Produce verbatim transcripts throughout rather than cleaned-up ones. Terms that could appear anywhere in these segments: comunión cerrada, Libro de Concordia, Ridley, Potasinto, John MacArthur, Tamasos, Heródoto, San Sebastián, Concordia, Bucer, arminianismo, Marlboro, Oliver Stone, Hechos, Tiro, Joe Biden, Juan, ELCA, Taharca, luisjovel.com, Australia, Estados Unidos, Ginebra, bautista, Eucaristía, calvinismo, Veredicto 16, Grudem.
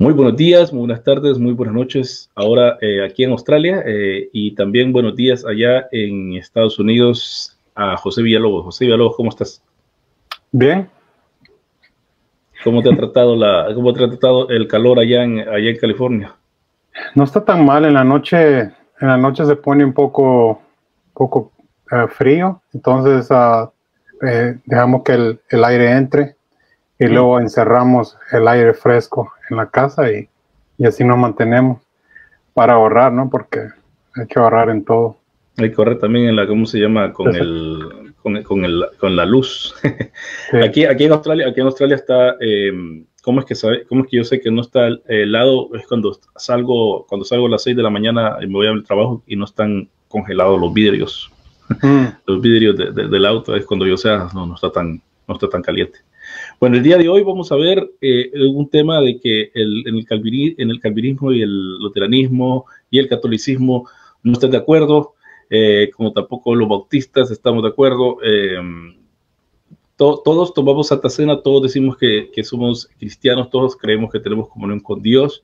Muy buenos días, muy buenas tardes, muy buenas noches ahora eh, aquí en Australia eh, y también buenos días allá en Estados Unidos a José Villalobos. José Villalobos, ¿cómo estás? Bien. ¿Cómo te ha tratado, la, cómo te ha tratado el calor allá en, allá en California? No está tan mal, en la noche, en la noche se pone un poco, poco uh, frío, entonces uh, eh, dejamos que el, el aire entre. Y luego encerramos el aire fresco en la casa y, y así nos mantenemos para ahorrar, ¿no? Porque hay que ahorrar en todo. Hay que ahorrar también en la, ¿cómo se llama? Con, el, con, el, con, el, con la luz. Sí. Aquí, aquí, en Australia, aquí en Australia está, eh, ¿cómo, es que sabe, ¿cómo es que yo sé que no está helado? Es cuando salgo, cuando salgo a las seis de la mañana y me voy al trabajo y no están congelados los vidrios. Mm. Los vidrios de, de, del auto es cuando yo sea, no, no está tan, no está tan caliente. Bueno, el día de hoy vamos a ver eh, un tema de que el, en, el calvini, en el calvinismo y el luteranismo y el catolicismo no están de acuerdo, eh, como tampoco los bautistas estamos de acuerdo. Eh, to, todos tomamos Santa Cena, todos decimos que, que somos cristianos, todos creemos que tenemos comunión con Dios,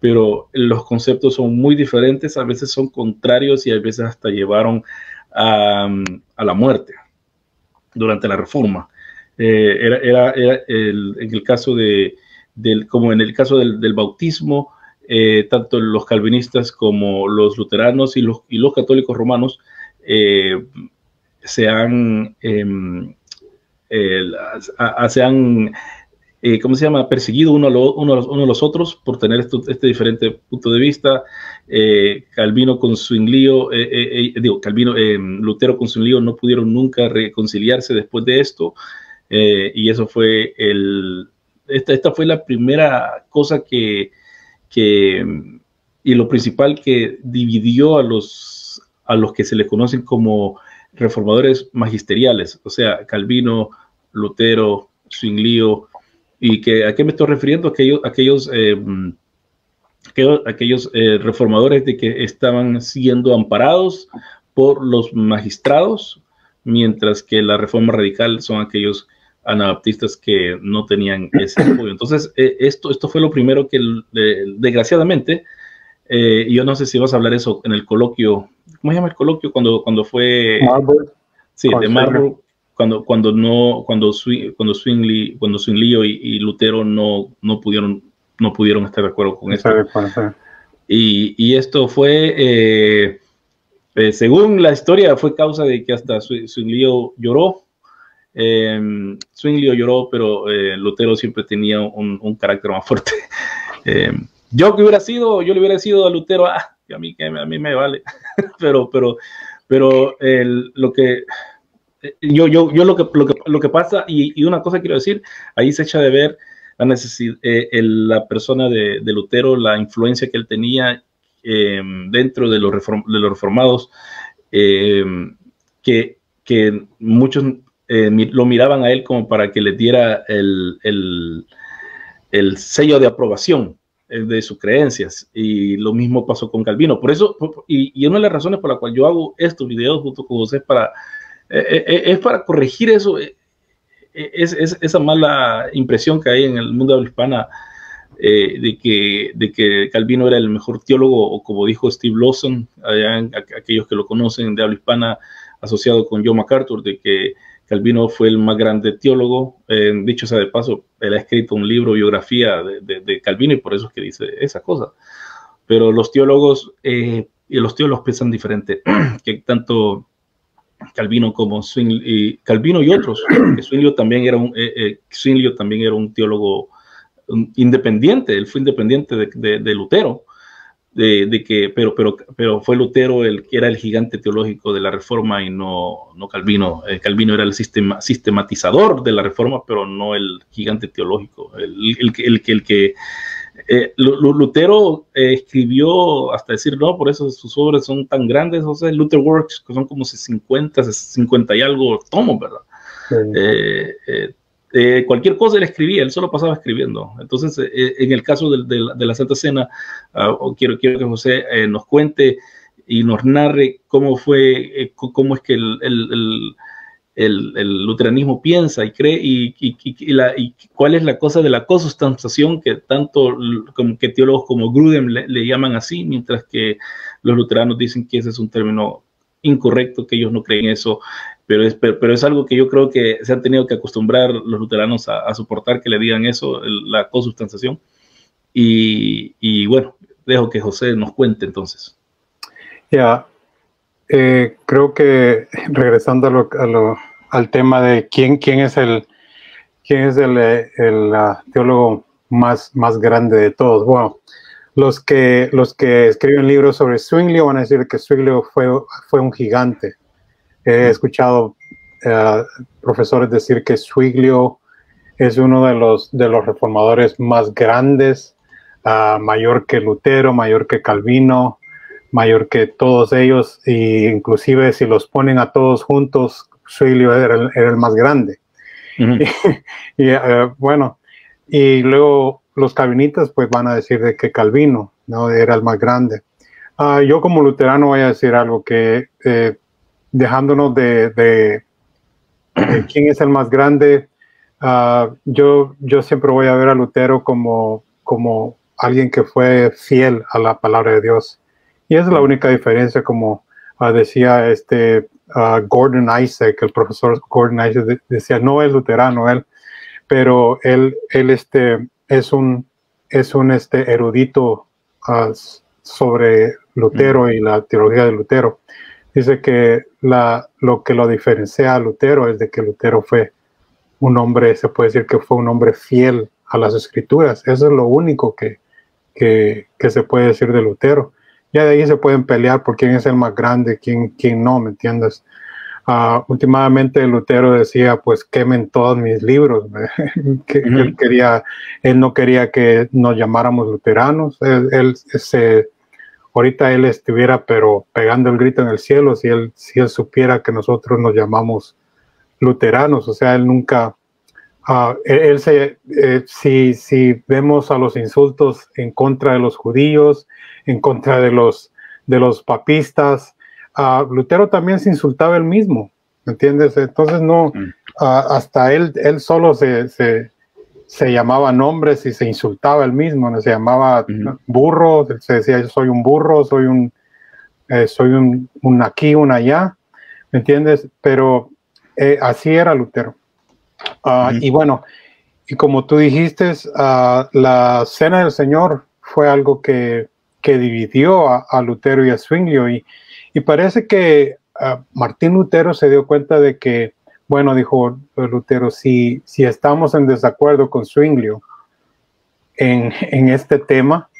pero los conceptos son muy diferentes, a veces son contrarios y a veces hasta llevaron a, a la muerte durante la Reforma. Eh, era, era, era el, en el caso de, del, como en el caso del, del bautismo, eh, tanto los calvinistas como los luteranos y los, y los católicos romanos eh, se han, eh, eh, a, a, se han eh, ¿cómo se llama? Perseguido uno a, lo, uno, a los, uno a los otros por tener esto, este diferente punto de vista. Eh, Calvino con Zwinglio, eh, eh, eh, digo, Calvino, eh, Lutero con Zwinglio no pudieron nunca reconciliarse después de esto. Eh, y eso fue el... Esta, esta fue la primera cosa que, que... Y lo principal que dividió a los, a los que se les conocen como reformadores magisteriales. O sea, Calvino, Lutero, Zwinglio. ¿Y que, a qué me estoy refiriendo? Aquellos, aquellos, eh, aquellos, aquellos eh, reformadores de que estaban siendo amparados por los magistrados, mientras que la reforma radical son aquellos anabaptistas que no tenían ese apoyo. Entonces, eh, esto, esto fue lo primero que, eh, desgraciadamente, eh, yo no sé si vas a hablar eso en el coloquio, ¿cómo se llama el coloquio? Cuando, cuando fue... Marlboro. Sí, Con de Marlboro, cuando, cuando no, cuando, cuando Zwingli, cuando Zwinglio y, y Lutero no, no, pudieron, no pudieron estar de acuerdo con esto. Y, y esto fue... Eh, Eh, según la historia, fue causa de que hasta Zwinglio lloró. Eh, Zwinglio lloró, pero eh, Lutero siempre tenía un, un carácter más fuerte. Eh, yo que hubiera sido, yo le hubiera sido a Lutero, ah, a mí, a mí me vale. pero, pero, pero el, lo que yo, yo, yo lo que, lo que, lo que pasa y, y una cosa quiero decir, ahí se echa de ver la necesidad, eh, el, la persona de, de Lutero, la influencia que él tenía. Eh, dentro de los, reform, de los reformados eh, que, que muchos eh, lo miraban a él como para que le diera el, el, el sello de aprobación eh, de sus creencias, y lo mismo pasó con Calvino. Por eso, y, y una de las razones por la cual yo hago estos videos junto con José es para, eh, eh, es para corregir eso, eh, es, es, esa mala impresión que hay en el mundo de habla hispana. Eh, de, que, de que Calvino era el mejor teólogo, o como dijo Steve Lawson, allá en, a, aquellos que lo conocen de habla hispana, asociado con John MacArthur, de que Calvino fue el más grande teólogo. Eh, dicho sea de paso, él ha escrito un libro, biografía de, de, de Calvino, y por eso es que dice esa cosa. Pero los teólogos, eh, y los teólogos piensan diferente, que tanto Calvino como Zwinglio, y Calvino y otros, que Zwinglio también era un, eh, eh, Zwinglio también era un teólogo independiente, él fue independiente de, de, de Lutero, de, de que, pero, pero, pero fue Lutero el que era el gigante teológico de la Reforma y no, no Calvino. Eh, Calvino era el sistema, sistematizador de la Reforma, pero no el gigante teológico. El, el, el, el, el que eh, Lutero eh, escribió, hasta decir, no, por eso sus obras son tan grandes, o sea, Luther Works, que son como cincuenta, cincuenta y algo tomos, ¿verdad? Sí. Eh, eh, Eh, cualquier cosa él escribía, él solo pasaba escribiendo. Entonces, eh, en el caso de, de, de la Santa Cena, uh, quiero, quiero que José eh, nos cuente y nos narre cómo fue, eh, cómo es que el, el, el, el, el luteranismo piensa y cree, y, y, y, la, y cuál es la cosa de la consustanciación, que tanto como que teólogos como Grudem le, le llaman así, mientras que los luteranos dicen que ese es un término incorrecto, que ellos no creen eso, pero es, pero, pero es algo que yo creo que se han tenido que acostumbrar los luteranos a, a soportar, que le digan eso, el, la consustanciación. Y, y bueno, dejo que José nos cuente entonces. Ya, yeah. eh, creo que regresando a lo, a lo, al tema de quién, quién es el, quién es el, el, el uh, teólogo más, más grande de todos. Bueno, los que, los que escriben libros sobre Zwinglio van a decir que Zwinglio fue, fue un gigante. He escuchado uh, profesores decir que Zwinglio es uno de los, de los reformadores más grandes, uh, mayor que Lutero, mayor que Calvino, mayor que todos ellos, e inclusive si los ponen a todos juntos, Zwinglio era el, era el más grande. Uh-huh. y, y uh, bueno, y luego los calvinistas pues van a decir de que Calvino, ¿no?, era el más grande. Uh, yo como luterano voy a decir algo que, eh, dejándonos de, de, de quién es el más grande, uh, yo, yo siempre voy a ver a Lutero como, como alguien que fue fiel a la palabra de Dios. Y esa es la única diferencia, como uh, decía este uh, Gordon Isaac, el profesor Gordon Isaac de, decía, no es luterano él, pero él, él este, es un, es un este, erudito uh, sobre Lutero y la teología de Lutero. Dice que la, lo que lo diferencia a Lutero es de que Lutero fue un hombre, se puede decir que fue un hombre fiel a las escrituras. Eso es lo único que, que, que se puede decir de Lutero. Ya de ahí se pueden pelear por quién es el más grande, quién, quién no, ¿me entiendes? Uh, últimamente Lutero decía, pues quemen todos mis libros. que, uh-huh. él, quería, él no quería que nos llamáramos luteranos. Él, él se, ahorita él estuviera pero pegando el grito en el cielo si él, si él supiera que nosotros nos llamamos luteranos. O sea, él nunca... Uh, él, él se, eh, si, si vemos a los insultos en contra de los judíos, en contra de los, de los papistas, uh, Lutero también se insultaba él mismo, ¿me entiendes? Entonces no, uh, hasta él, él solo se, se, se llamaba nombres y se insultaba él mismo, ¿no? Se llamaba uh-huh. burro, se decía yo soy un burro, soy un, eh, soy un, un aquí, un allá, ¿me entiendes? Pero eh, así era Lutero. Uh, uh-huh. Y bueno, y como tú dijiste, uh, la Cena del Señor fue algo que, que dividió a, a Lutero y a Zwinglio, y, y parece que uh, Martín Lutero se dio cuenta de que, bueno, dijo Lutero, si, si estamos en desacuerdo con Zwinglio en, en este tema,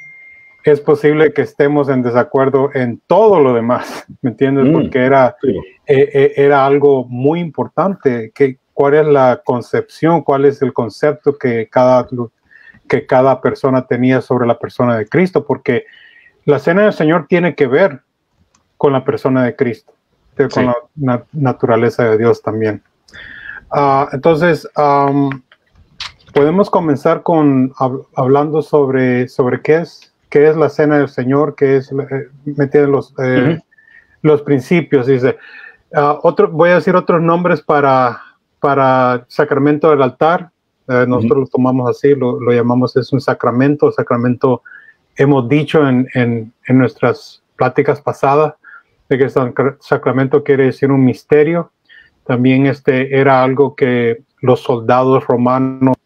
es posible que estemos en desacuerdo en todo lo demás, ¿me entiendes? Mm. Porque era, sí. eh, eh, era algo muy importante que cuál es la concepción, cuál es el concepto que cada, que cada persona tenía sobre la persona de Cristo, porque la Cena del Señor tiene que ver con la persona de Cristo, con sí. la na naturaleza de Dios también. Uh, entonces, um, podemos comenzar con hab hablando sobre, sobre qué es, qué es la Cena del Señor, qué es, eh, ¿me entienden? Los, eh, uh-huh. los principios, dice. Uh, otro, voy a decir otros nombres para... para sacramento del altar, eh, nosotros uh-huh. lo tomamos así, lo, lo llamamos, es un sacramento, sacramento, hemos dicho en, en, en nuestras pláticas pasadas, de que sacramento quiere decir un misterio, también este era algo que los soldados romanos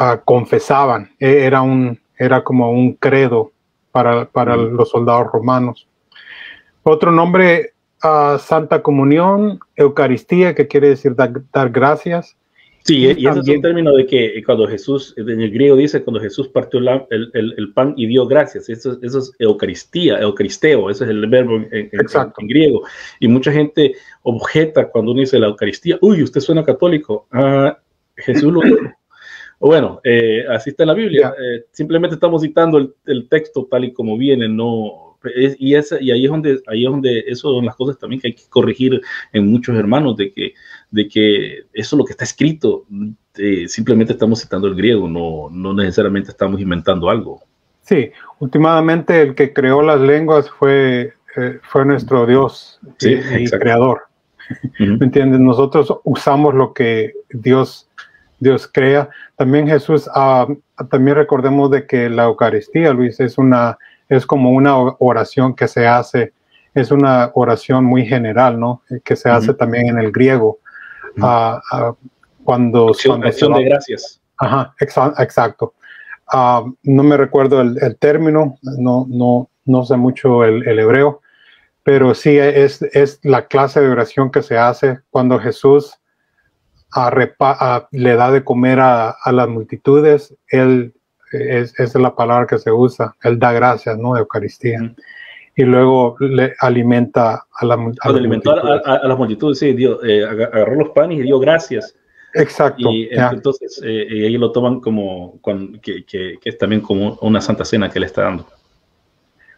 uh, confesaban, era, un, era como un credo para, para uh-huh. los soldados romanos. Otro nombre... Uh, Santa Comunión, Eucaristía, que quiere decir dar, dar gracias. Sí, y, y también, ese es un término de que cuando Jesús, en el griego dice, cuando Jesús partió la, el, el, el pan y dio gracias, eso, eso es Eucaristía, Eucaristeo, ese es el verbo en, en, en, en griego. Y mucha gente objeta cuando uno dice la Eucaristía, uy, usted suena católico, uh, Jesús lo dijo. Bueno, eh, así está en la Biblia, yeah. eh, simplemente estamos citando el, el texto tal y como viene, no... Y, esa, y ahí es donde, ahí es donde eso son las cosas también que hay que corregir en muchos hermanos, de que, de que eso es lo que está escrito, eh, simplemente estamos citando el griego, no, no necesariamente estamos inventando algo. Sí, últimamente el que creó las lenguas fue, eh, fue nuestro Dios, sí, y, y creador. ¿Me entiendes? Nosotros usamos lo que Dios, Dios crea. También Jesús, uh, también recordemos de que la Eucaristía, Luis, es, una, es como una oración que se hace, es una oración muy general, ¿no? Que se hace uh-huh. también en el griego. Uh-huh. uh, uh, cuando, acción, cuando acción de gracias. Ajá, exa exacto. Uh, no me recuerdo el, el término, no, no, no sé mucho el, el hebreo, pero sí es, es la clase de oración que se hace cuando Jesús a repa, a, le da de comer a, a las multitudes. Él es, es la palabra que se usa, él da gracias, ¿no? Eucaristía. Mm. Y luego le alimenta a, la, a, las, alimentó multitudes. A, a, a las multitudes. Sí, Dios, eh, agarró los panes y dio gracias. Exacto. Y entonces eh, ellos lo toman como, con, que, que, que es también como una Santa Cena que le está dando.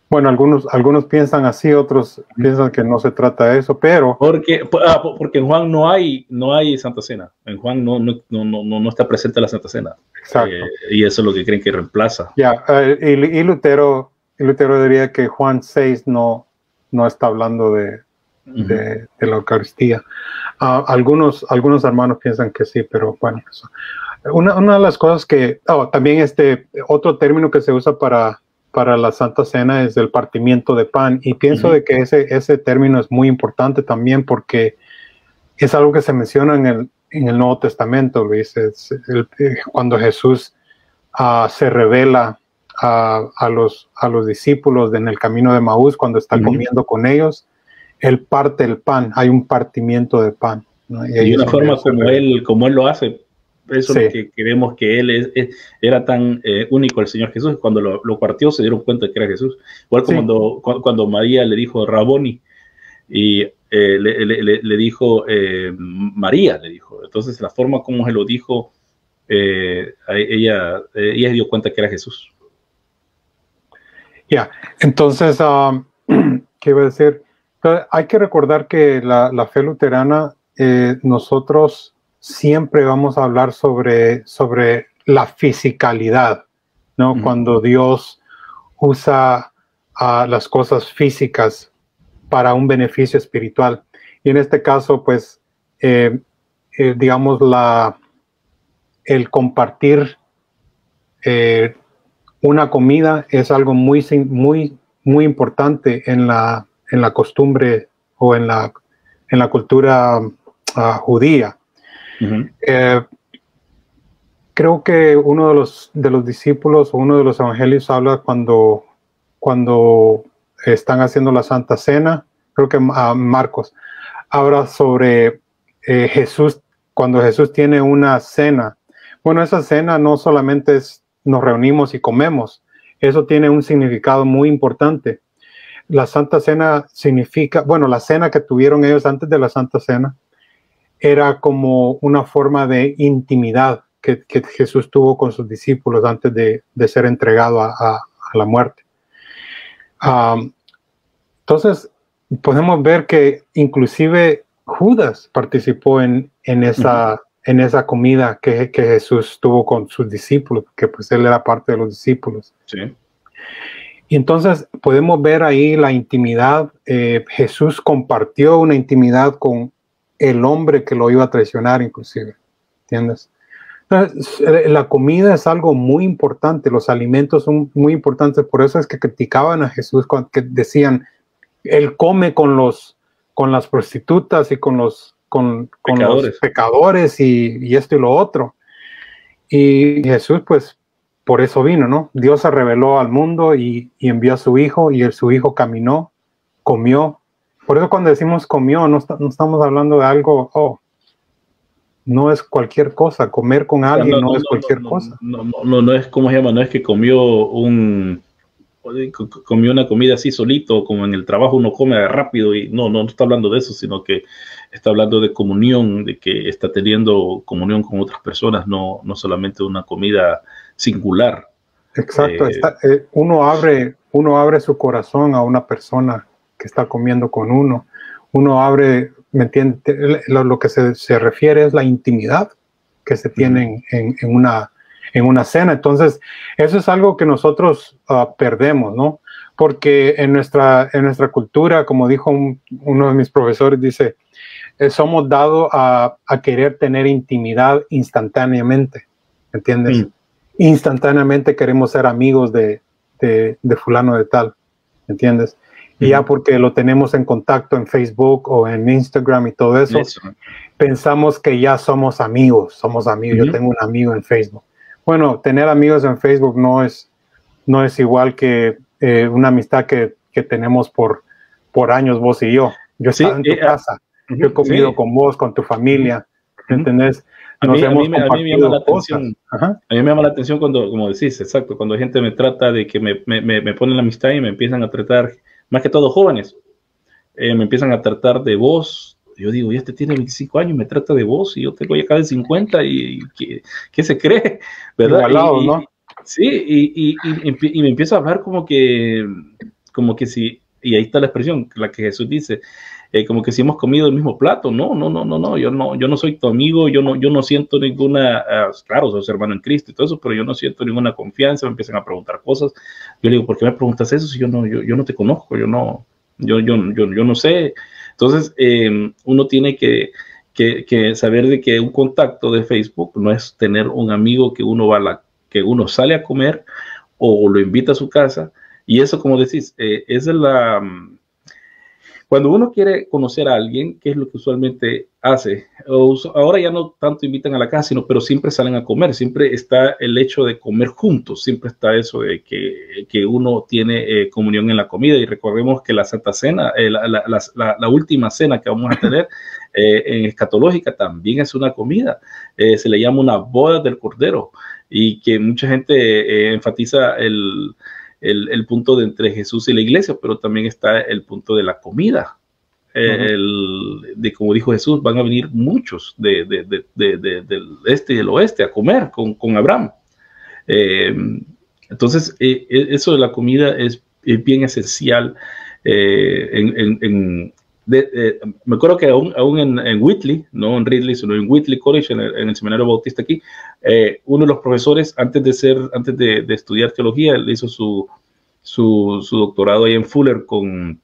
Bueno, algunos, algunos piensan así, otros piensan que no se trata de eso, pero... Porque, ah, porque en Juan no hay, no hay Santa Cena. En Juan no, no, no, no, no está presente la Santa Cena. Exacto. Eh, y eso es lo que creen que reemplaza. Ya, yeah. y, y, Lutero, y Lutero diría que Juan seis no, no está hablando de... De, de la Eucaristía. Uh, algunos, algunos hermanos piensan que sí, pero bueno, eso. Una, una de las cosas que oh, también este otro término que se usa para, para la Santa Cena es el partimiento de pan, y pienso uh-huh. de que ese, ese término es muy importante también porque es algo que se menciona en el, en el Nuevo Testamento, Luis, es el, cuando Jesús uh, se revela a, a, los, a los discípulos en el camino de Maús, cuando está uh-huh. comiendo con ellos. Él parte el pan, hay un partimiento de pan, ¿no? Y, y una forma como él, como él lo hace, eso sí. Es lo que creemos que él es, es, era tan eh, único el Señor Jesús, cuando lo, lo partió se dieron cuenta que era Jesús, igual como sí. cuando, cuando, cuando María le dijo Raboni, y eh, le, le, le, le dijo eh, María, le dijo, entonces la forma como él lo dijo, eh, ella, ella se dio cuenta que era Jesús. Ya, yeah. entonces, um, ¿qué iba a decir? Hay que recordar que la, la fe luterana, eh, nosotros siempre vamos a hablar sobre, sobre la fisicalidad, ¿no? Uh-huh. Cuando Dios usa uh, las cosas físicas para un beneficio espiritual. Y en este caso, pues, eh, eh, digamos, la, el compartir eh, una comida es algo muy, muy, muy importante en la... en la costumbre o en la, en la cultura uh, judía. Uh-huh. eh, creo que uno de los, de los discípulos o uno de los evangelios habla cuando, cuando están haciendo la Santa Cena, creo que uh, Marcos, habla sobre eh, Jesús, cuando Jesús tiene una cena. Bueno, esa cena no solamente es nos reunimos y comemos, eso tiene un significado muy importante. La Santa Cena significa, bueno, la cena que tuvieron ellos antes de la Santa Cena era como una forma de intimidad que, que Jesús tuvo con sus discípulos antes de, de ser entregado a, a, a la muerte. Um, entonces, podemos ver que inclusive Judas participó en, en, esa, uh-huh. en esa comida que, que Jesús tuvo con sus discípulos, que pues él era parte de los discípulos. Sí. Y entonces podemos ver ahí la intimidad. Eh, Jesús compartió una intimidad con el hombre que lo iba a traicionar, inclusive. ¿Entiendes? Entonces, la comida es algo muy importante. Los alimentos son muy importantes. Por eso es que criticaban a Jesús cuando que decían él come con los con las prostitutas y con los con, con pecadores, los pecadores y, y esto y lo otro. Y Jesús, pues. Por eso vino, ¿no? Dios se reveló al mundo y, y envió a su hijo, y el, su hijo caminó, comió. Por eso cuando decimos comió, no, está, no estamos hablando de algo, oh, no es cualquier cosa, comer con alguien no, no, no es no, cualquier no, cosa. No, no, no, no es, ¿cómo se llama? No es que comió, un, comió una comida así solito, como en el trabajo uno come rápido, y no, no, no está hablando de eso, sino que está hablando de comunión, de que está teniendo comunión con otras personas, no, no solamente una comida singular. Exacto, eh, está, eh, uno, abre, uno abre su corazón a una persona que está comiendo con uno, uno abre, ¿me entiende? Lo, lo que se, se refiere es la intimidad que se tiene en, en, en, una, en una cena. Entonces, eso es algo que nosotros uh, perdemos, ¿no? Porque en nuestra, en nuestra cultura, como dijo un, uno de mis profesores, dice, eh, somos dados a, a querer tener intimidad instantáneamente, ¿entiendes? Sí. Instantáneamente queremos ser amigos de, de, de fulano de tal, ¿entiendes? Y sí. ya porque lo tenemos en contacto en Facebook o en Instagram y todo eso, eso. pensamos que ya somos amigos, somos amigos, sí. yo tengo un amigo en Facebook. Bueno, tener amigos en Facebook no es, no es igual que eh, una amistad que, que tenemos por, por años vos y yo. Yo he sí, estado en tu eh, casa, uh-huh, yo he comido sí. con vos, con tu familia, uh-huh. ¿entendés? Nos a, mí, hemos a, mí, a mí me llama la atención, Ajá. a mí me llama la atención cuando, como decís, exacto, cuando gente me trata de que me, me, me ponen la amistad y me empiezan a tratar, más que todo jóvenes, eh, me empiezan a tratar de vos. Yo digo, y este tiene veinticinco años, me trata de vos, y yo tengo ya casi cincuenta, y, y ¿qué, qué se cree? ¿Verdad? Igualado, y, ¿no? Y, sí, y, y, y, y me empieza a hablar como que, como que si, y ahí está la expresión, la que Jesús dice, eh, como que si hemos comido el mismo plato. No, no, no, no, no, yo no, yo no soy tu amigo, yo no, yo no siento ninguna, uh, claro, soy hermano en Cristo y todo eso, pero yo no siento ninguna confianza, me empiezan a preguntar cosas. Yo le digo, ¿por qué me preguntas eso si yo no, yo, yo no te conozco, yo no, yo, yo, yo, yo no sé? Entonces, eh, uno tiene que, que, que saber de que un contacto de Facebook no es tener un amigo que uno va a la, que uno sale a comer o lo invita a su casa. Y eso, como decís, eh, es la... Cuando uno quiere conocer a alguien, que es lo que usualmente hace, o, ahora ya no tanto invitan a la casa, sino, pero siempre salen a comer, siempre está el hecho de comer juntos, siempre está eso de que, que uno tiene eh, comunión en la comida. Y recordemos que la Santa Cena, eh, la, la, la, la última cena que vamos a tener eh, en escatológica también es una comida, eh, se le llama una boda del Cordero, y que mucha gente eh, enfatiza el... El, el punto de entre Jesús y la iglesia, pero también está el punto de la comida. El, de como dijo Jesús, van a venir muchos de, de, de, de, de, del este y del oeste a comer con, con Abraham. Eh, entonces, eh, eso de la comida es, es bien esencial. Eh, en, en, en, de, eh, me acuerdo que aún, aún en, en Whitley, no en Ridley, sino en Whitley College, en el, en el seminario bautista aquí, Eh, uno de los profesores, antes de ser, antes de, de estudiar teología, él hizo su, su, su doctorado ahí en Fuller con,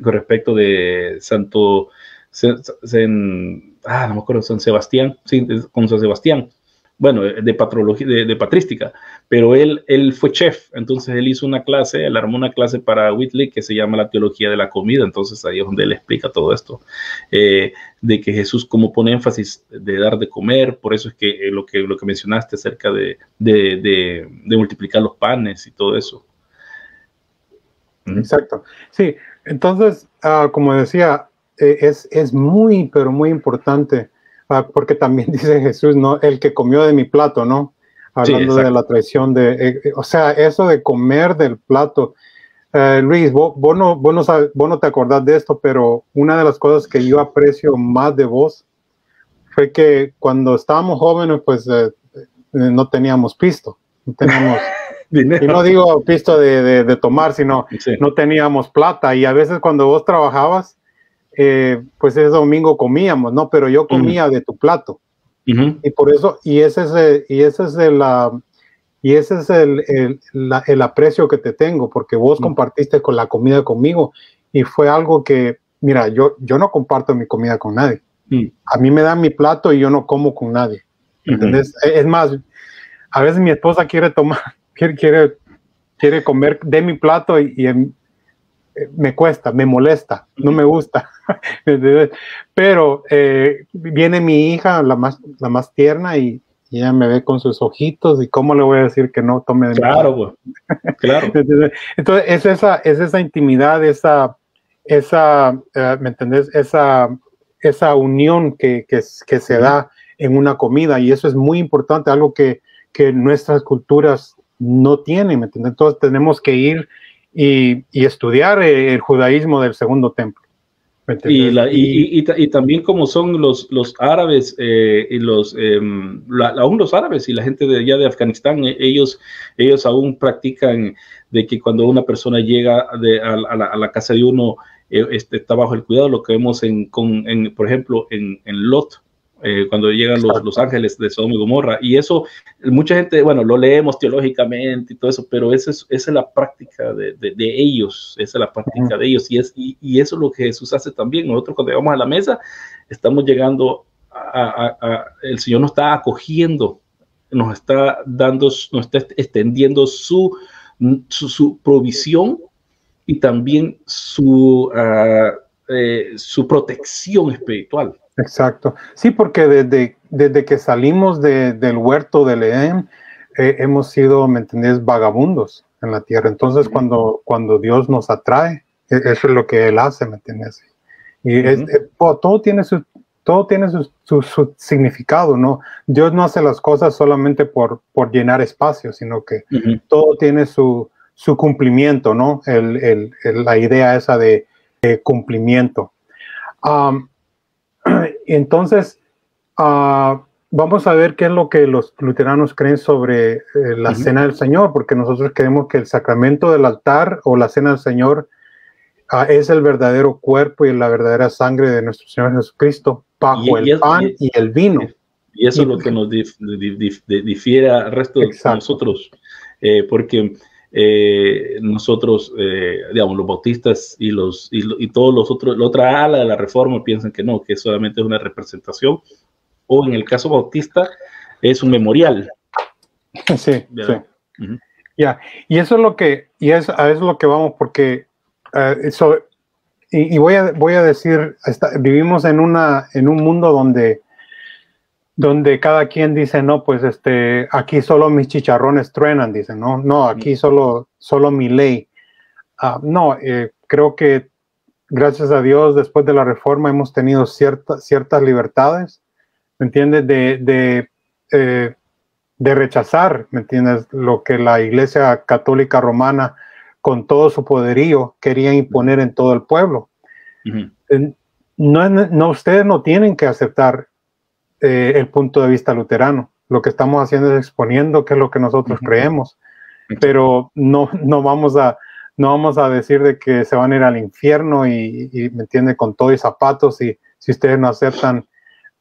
con respecto de Santo, sen, sen, ah, no me acuerdo, San Sebastián, sí, con San Sebastián, bueno, de patrología, de, de patrística, pero él, él fue chef, entonces él hizo una clase, él armó una clase para Whitley que se llama la teología de la comida. Entonces ahí es donde él explica todo esto, eh, de que Jesús como pone énfasis de dar de comer. Por eso es que eh, lo que lo que mencionaste acerca de, de, de, de multiplicar los panes y todo eso. Exacto, sí. Entonces, uh, como decía, eh, es, es muy, pero muy importante, porque también dice Jesús, ¿no? El que comió de mi plato, ¿no? Hablando sí, de la traición, de, eh, o sea, eso de comer del plato. Eh, Luis, vos, vos, no, vos, no sabes, vos no te acordás de esto, pero una de las cosas que yo aprecio más de vos fue que cuando estábamos jóvenes, pues eh, eh, no teníamos pisto, no teníamos... Dinero. Y no digo pisto de, de, de tomar, sino sí. no teníamos plata. Y a veces cuando vos trabajabas, Eh, pues ese domingo comíamos, ¿no? Pero yo comía uh-huh. de tu plato. Uh-huh. Y por eso, y ese es el, y ese es el, uh, y ese es el, el, la, el aprecio que te tengo, porque vos uh-huh. compartiste con la comida conmigo, y fue algo que, mira, yo, yo no comparto mi comida con nadie. Uh-huh. A mí me dan mi plato y yo no como con nadie. ¿Entendés? Uh-huh. Es más, a veces mi esposa quiere tomar, quiere, quiere, quiere comer de mi plato y, y en, me cuesta, me molesta, no me gusta. Pero eh, viene mi hija, la más, la más tierna, y, y ella me ve con sus ojitos, y cómo le voy a decir que no tome de claro, nada. Pues, claro. Entonces es esa, es esa intimidad, esa, esa eh, ¿me entendés? Esa, esa unión que, que, que se da en una comida, y eso es muy importante, algo que, que nuestras culturas no tienen, ¿me entendés? Entonces tenemos que ir Y, y estudiar el judaísmo del segundo templo. Y, la, y, y, y también como son los, los árabes, eh, y los, eh, la, aún los árabes y la gente de allá de Afganistán, eh, ellos, ellos aún practican de que cuando una persona llega de, a, a, la, a la casa de uno, eh, este, está bajo el cuidado, lo que vemos en, con, en por ejemplo, en, en Lot, eh, cuando llegan los, los ángeles de Sodoma y Gomorra. Y eso, mucha gente, bueno, lo leemos teológicamente y todo eso, pero esa es, esa es la práctica de, de, de ellos, esa es la práctica de ellos, y, es, y, y eso es lo que Jesús hace también. Nosotros cuando llegamos a la mesa, estamos llegando a, a, a el Señor nos está acogiendo, nos está dando, nos está extendiendo su, su, su provisión y también su, uh, eh, su protección espiritual. Exacto. Sí, porque desde, desde que salimos de, del huerto del Edén, eh, hemos sido, ¿me entendés?, vagabundos en la tierra. Entonces, uh-huh. cuando, cuando Dios nos atrae, eso es lo que Él hace, ¿me entendés? Y uh-huh. es, eh, todo tiene su... Todo tiene su, su, su significado, ¿no? Dios no hace las cosas solamente por, por llenar espacio, sino que uh-huh. todo tiene su, su cumplimiento, ¿no? El, el, el, la idea esa de, de cumplimiento. Um, entonces, uh, vamos a ver qué es lo que los luteranos creen sobre eh, la uh-huh. Cena del Señor, porque nosotros creemos que el sacramento del altar o la Cena del Señor uh, es el verdadero cuerpo y la verdadera sangre de nuestro Señor Jesucristo, bajo y, el y es, pan y, y el vino. Y eso y, es lo que nos dif, dif, dif, difiere al resto de nosotros, eh, porque eh, nosotros, eh, digamos, los bautistas y, los, y, y todos los otros, la otra ala de la Reforma piensan que no, que solamente es una representación, o en el caso bautista, es un memorial. Sí, ¿verdad? Sí. Uh-huh. Ya, yeah. Y eso es lo que, y es, a eso es lo que vamos, porque uh, eso... Y, y voy a, voy a decir, está, vivimos en, una, en un mundo donde, donde cada quien dice, no, pues este, aquí solo mis chicharrones truenan, dicen, no, no, aquí solo, solo mi ley. Uh, no, eh, creo que gracias a Dios, después de la Reforma hemos tenido cierta, ciertas libertades, ¿me entiendes? De, de, eh, de rechazar, ¿me entiendes? Lo que la Iglesia Católica Romana con todo su poderío quería imponer en todo el pueblo. Uh-huh. no, no, ustedes no tienen que aceptar eh, el punto de vista luterano. Lo que estamos haciendo es exponiendo qué es lo que nosotros uh-huh. creemos, uh-huh. pero no, no, vamos a, no vamos a decir de que se van a ir al infierno y, y ¿me entiende?, con todo y zapatos, y si ustedes no aceptan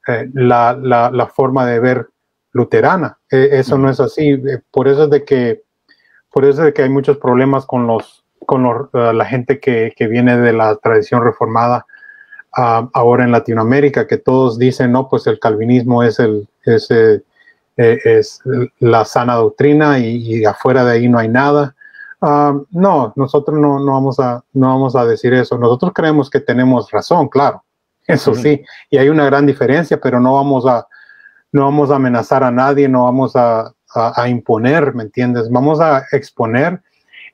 eh, la, la, la forma de ver luterana. Eh, eso uh-huh. no es así. Por eso es de que Por eso es que hay muchos problemas con, los, con los, uh, la gente que, que viene de la tradición reformada uh, ahora en Latinoamérica, que todos dicen, no, pues el calvinismo es, el, es, eh, es la sana doctrina y, y afuera de ahí no hay nada. Uh, no, nosotros no, no, vamos a, no vamos a decir eso. Nosotros creemos que tenemos razón, claro, eso sí, y hay una gran diferencia, pero no vamos a, no vamos a amenazar a nadie, no vamos a... A, a imponer, ¿me entiendes? Vamos a exponer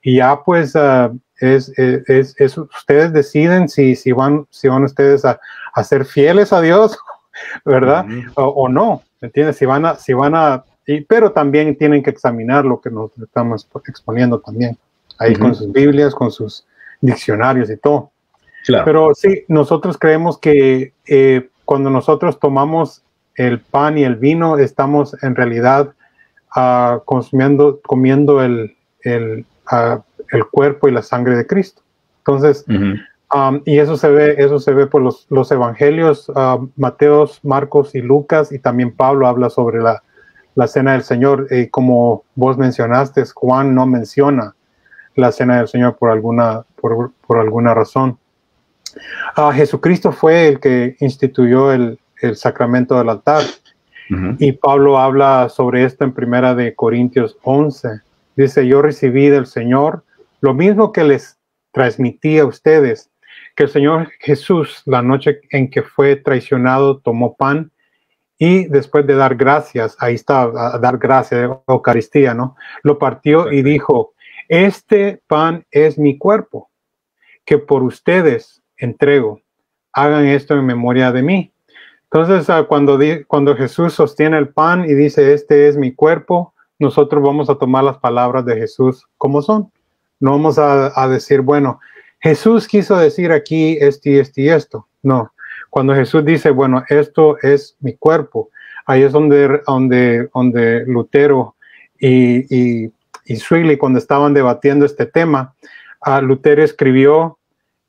y ya pues uh, es, es, es ustedes deciden si, si, van, si van ustedes a, a ser fieles a Dios, ¿verdad? Uh-huh. o, o no, ¿me entiendes? Si van a, si van a y, pero también tienen que examinar lo que nos estamos exponiendo también, ahí uh-huh. con sus Biblias, con sus diccionarios y todo. Claro. Pero sí, nosotros creemos que eh, cuando nosotros tomamos el pan y el vino, estamos en realidad Uh, consumiendo, comiendo el, el, uh, el cuerpo y la sangre de Cristo. Entonces, uh-huh. um, y eso se ve, eso se ve por los, los evangelios, uh, Mateo, Marcos y Lucas, y también Pablo habla sobre la, la Cena del Señor, y como vos mencionaste, Juan no menciona la Cena del Señor por alguna, por, por alguna razón. Uh, Jesucristo fue el que instituyó el, el sacramento del altar. Uh-huh. Y Pablo habla sobre esto en primera de Corintios once. Dice, yo recibí del Señor lo mismo que les transmití a ustedes, que el Señor Jesús, la noche en que fue traicionado, tomó pan y después de dar gracias, ahí está, a dar gracias, Eucaristía, ¿no? Lo partió okay. y dijo, este pan es mi cuerpo, que por ustedes entrego. Hagan esto en memoria de mí. Entonces, cuando, cuando Jesús sostiene el pan y dice, este es mi cuerpo, nosotros vamos a tomar las palabras de Jesús como son. No vamos a, a decir, bueno, Jesús quiso decir aquí esto y esto y esto. No, cuando Jesús dice, bueno, esto es mi cuerpo, ahí es donde, donde, donde Lutero y, y, y Zwinglio, cuando estaban debatiendo este tema, uh, Lutero escribió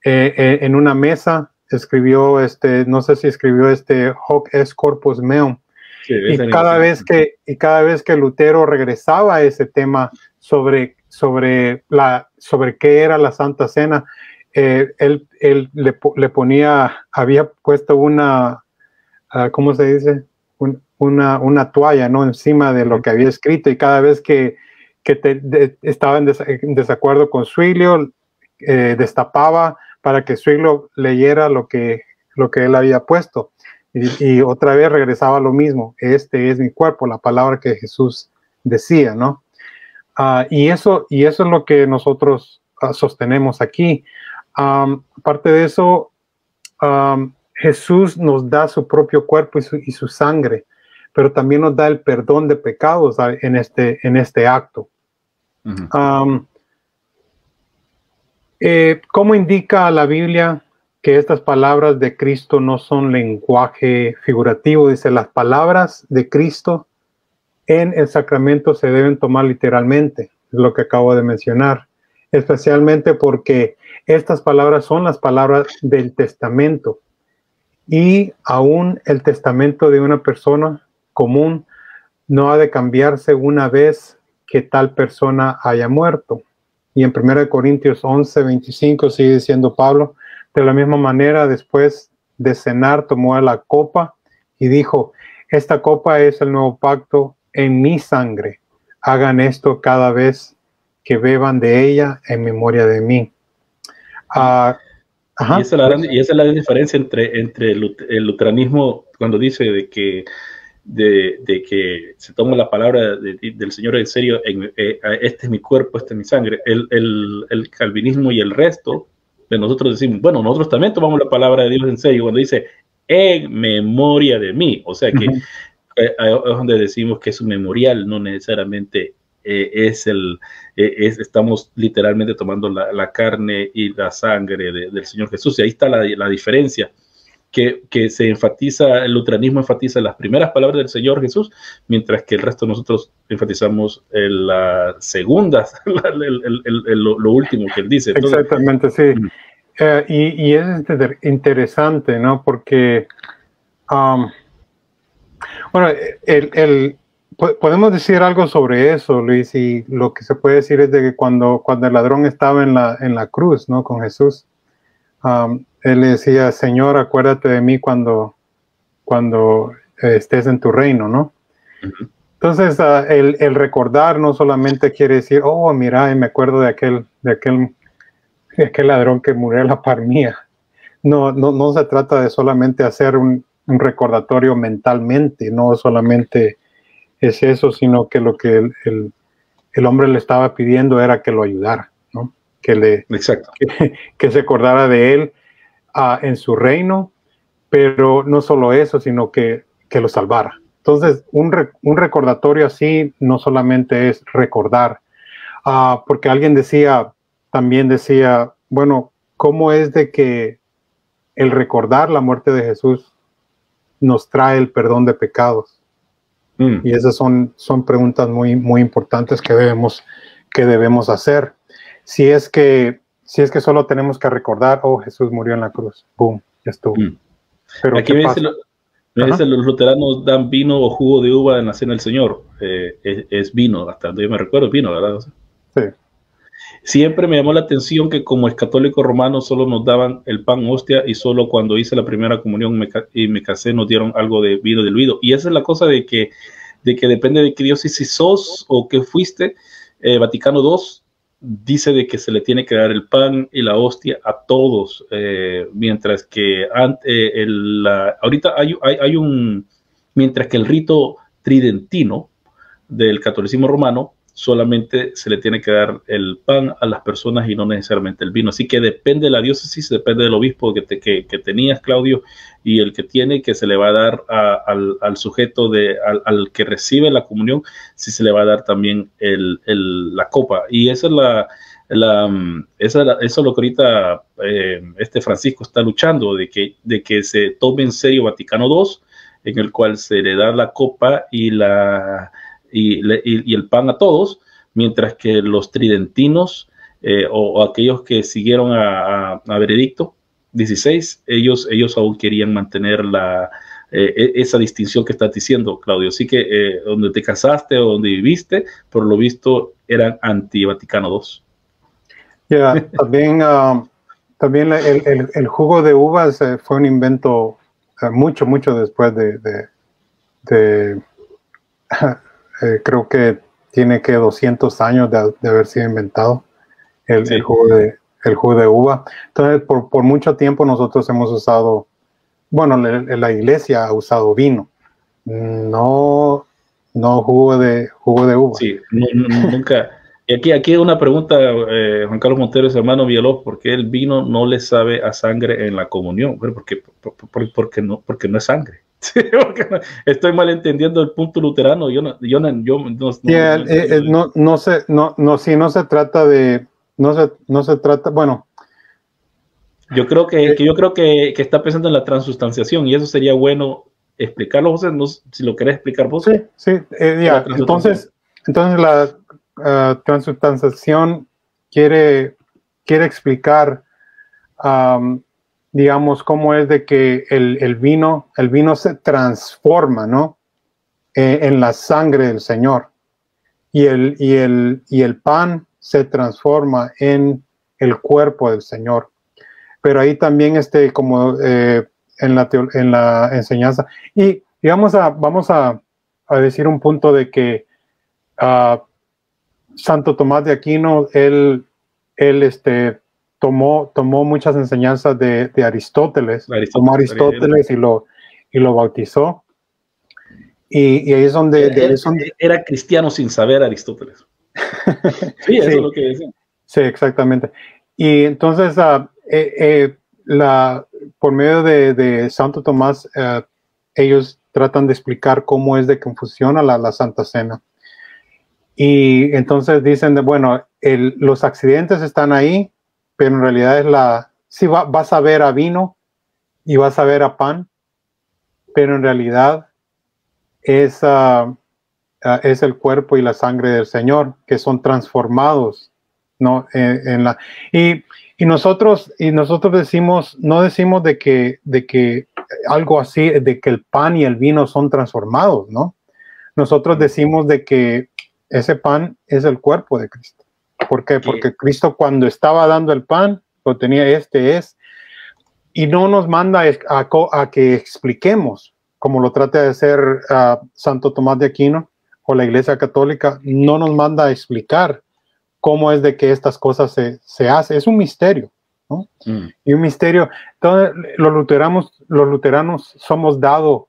eh, eh, en una mesa escribió, este, no sé si escribió este Hoc est corpus meum. Sí, y, cada vez que, y cada vez que Lutero regresaba a ese tema sobre, sobre, la, sobre qué era la Santa Cena, eh, él, él le, le ponía, había puesto una, uh, ¿cómo se dice? Un, una, una toalla, ¿no?, encima de lo que había escrito, y cada vez que, que te, de, estaba en, des, en desacuerdo con Zwinglio, eh, destapaba para que Zwinglio leyera lo que, lo que él había puesto. Y, y otra vez regresaba lo mismo: este es mi cuerpo, la palabra que Jesús decía, ¿no? Uh, y, eso, y eso es lo que nosotros uh, sostenemos aquí. Um, aparte de eso, um, Jesús nos da su propio cuerpo y su, y su sangre, pero también nos da el perdón de pecados en este, en este acto. Uh-huh. um, eh, ¿Cómo indica la Biblia que estas palabras de Cristo no son lenguaje figurativo? Dice: las palabras de Cristo en el sacramento se deben tomar literalmente, es lo que acabo de mencionar, especialmente porque estas palabras son las palabras del testamento, y aún el testamento de una persona común no ha de cambiarse una vez que tal persona haya muerto. Y en primera de Corintios once veinticinco sigue diciendo Pablo: de la misma manera, después de cenar, tomó la copa y dijo: esta copa es el nuevo pacto en mi sangre. Hagan esto cada vez que beban de ella en memoria de mí. Uh, ajá. Y, esa es la gran, y esa es la diferencia entre, entre el, el luteranismo, cuando dice de que, de, de que se toma la palabra de, de, del Señor en serio, en, eh, este es mi cuerpo, este es mi sangre. El, el, el calvinismo y el resto de nosotros decimos, bueno, nosotros también tomamos la palabra de Dios en serio cuando dice en memoria de mí, o sea que uh-huh. eh, es donde decimos que es un memorial, no necesariamente eh, es el, eh, es, estamos literalmente tomando la, la carne y la sangre de, del Señor Jesús, y ahí está la, la diferencia, que, que se enfatiza, el luteranismo enfatiza las primeras palabras del Señor Jesús, mientras que el resto de nosotros enfatizamos en las segundas, el, el, el, el, lo último que él dice. Entonces, exactamente, sí. Mm. Eh, y, y es interesante, ¿no? Porque, um, bueno, el, el, podemos decir algo sobre eso, Luis, y lo que se puede decir es de que cuando, cuando el ladrón estaba en la, en la cruz, ¿no?, con Jesús, um, él le decía: Señor, acuérdate de mí cuando, cuando estés en tu reino, ¿no? Uh-huh. Entonces, uh, el, el recordar no solamente quiere decir, oh, mira, me acuerdo de aquel, de aquel, de aquel ladrón que murió a la par mía. No, no, no se trata de solamente hacer un, un recordatorio mentalmente, no solamente es eso, sino que lo que el, el, el hombre le estaba pidiendo era que lo ayudara, ¿no? Que, le, Exacto. que, que se acordara de él uh, en su reino, pero no solo eso, sino que, que lo salvara. Entonces, un, rec un recordatorio así no solamente es recordar, uh, porque alguien decía, también decía, bueno, ¿cómo es de que el recordar la muerte de Jesús nos trae el perdón de pecados? Mm. Y esas son, son preguntas muy, muy importantes que debemos, que debemos hacer. Si es que, si es que solo tenemos que recordar, oh, Jesús murió en la cruz, boom, ya estuvo. Mm. Pero aquí a veces los luteranos dan vino o jugo de uva en la cena del Señor. Eh, es, es vino, hasta donde yo me recuerdo, vino, ¿verdad? Sí. Siempre me llamó la atención que como es católico romano solo nos daban el pan hostia, y solo cuando hice la primera comunión me, y me casé nos dieron algo de vino diluido. Y esa es la cosa de que, de que depende de qué diócesis sos o qué fuiste. Eh, Vaticano dos dice de que se le tiene que dar el pan y la hostia a todos, eh, mientras que ante el, la, ahorita hay, hay, hay un, mientras que el rito tridentino del catolicismo romano solamente se le tiene que dar el pan a las personas y no necesariamente el vino, así que depende de la diócesis, depende del obispo que, te, que, que tenías, Claudio, y el que tiene, que se le va a dar a, al, al sujeto, de, al, al que recibe la comunión, si se le va a dar también el, el, la copa. Y esa es la, la, esa, la eso es lo que ahorita eh, este Francisco está luchando, de que, de que se tome en serio Vaticano dos, en el cual se le da la copa y la... Y, y, y el pan a todos, mientras que los tridentinos eh, o, o aquellos que siguieron a, a, a veredicto dieciséis, ellos, ellos aún querían mantener la, eh, esa distinción que estás diciendo, Claudio. Así que eh, donde te casaste o donde viviste, por lo visto, eran anti-Vaticano dos. Yeah, también uh, también el, el, el jugo de uvas eh, fue un invento eh, mucho, mucho después de... de, de eh, creo que tiene que doscientos años de, de haber sido inventado el, sí. el jugo de... el jugo de uva. Entonces, por, por mucho tiempo nosotros hemos usado, bueno, la, la iglesia ha usado vino, no, no jugo de, jugo de uva. Sí, nunca. Y aquí, aquí una pregunta, eh, Juan Carlos Montero, hermano Villalobos, ¿por qué el vino no le sabe a sangre en la comunión? Bueno, porque, por, por, porque, no, porque no es sangre. Sí, no, estoy malentendiendo el punto luterano. Yo no, yo no, yo no, yeah, no, no, eh, no, no, no sé, no, no, si no se trata de... No se, no se trata, bueno. Yo creo que, que yo creo que, que está pensando en la transustanciación, y eso sería bueno explicarlo, José, no, si lo querés explicar vos. Sí, sí, eh, ya, entonces, entonces la uh, transustanciación quiere, quiere explicar, um, digamos, cómo es de que el, el, vino, el vino se transforma, ¿no? Eh, en la sangre del Señor. Y el, y el, y el pan se transforma en el cuerpo del Señor. Pero ahí también, este, como eh, en, la en la enseñanza, y digamos, a, vamos a, a decir un punto de que uh, Santo Tomás de Aquino, él, él este, tomó, tomó muchas enseñanzas de, de Aristóteles, Aristóteles, tomó Aristóteles y lo, y lo bautizó. Y, y ahí es donde... Era, era, donde... era cristiano sin saber Aristóteles. Sí, eso sí, es lo que dicen. Sí, exactamente. Y entonces, uh, eh, eh, la, por medio de, de Santo Tomás, uh, ellos tratan de explicar cómo es de que funciona la, la Santa Cena. Y entonces dicen, de, bueno, el, los accidentes están ahí, pero en realidad es la... Sí, va, vas a ver a vino y vas a ver a pan, pero en realidad es... Uh, Uh, es el cuerpo y la sangre del Señor que son transformados, ¿no? Eh, en la, y, y nosotros y nosotros decimos, no decimos de que, de que algo así, de que el pan y el vino son transformados, ¿no? Nosotros decimos de que ese pan es el cuerpo de Cristo. ¿Por qué? Porque Cristo, cuando estaba dando el pan, lo tenía, este es, y no nos manda a, a que expliquemos, como lo trata de hacer uh, Santo Tomás de Aquino, o la Iglesia Católica no nos manda a explicar cómo es de que estas cosas se, se hacen. Es un misterio, ¿no? Mm. Y un misterio. Entonces, los luteranos, los luteranos somos dados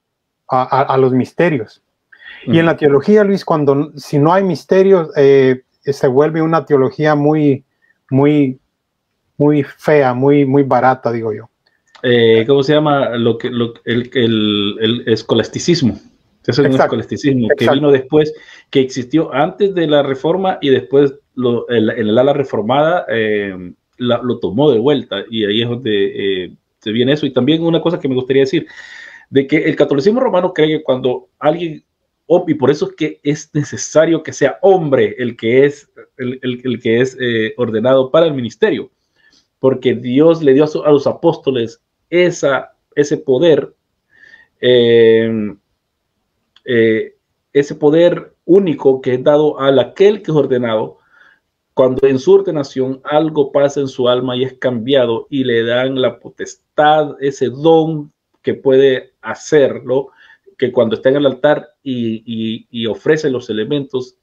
a, a, a los misterios. Mm. Y en la teología, Luis, cuando si no hay misterios, eh, se vuelve una teología muy, muy, muy fea, muy, muy barata, digo yo. Eh, ¿Cómo se llama? Lo que, lo, el, el, el escolasticismo. Eso es un escolasticismo que vino después, que existió antes de la Reforma, y después lo, el, el ala reformada eh, la, lo tomó de vuelta, y ahí es donde eh, se viene eso. Y también una cosa que me gustaría decir, de que el catolicismo romano cree que cuando alguien, oh, y por eso es que es necesario que sea hombre el que es, el, el, el que es eh, ordenado para el ministerio, porque Dios le dio a, su, a los apóstoles esa, ese poder, eh, Eh, ese poder único que es dado a aquel que es ordenado. Cuando en su ordenación algo pasa en su alma y es cambiado, y le dan la potestad, ese don que puede hacerlo, que cuando está en el altar y, y, y ofrece los elementos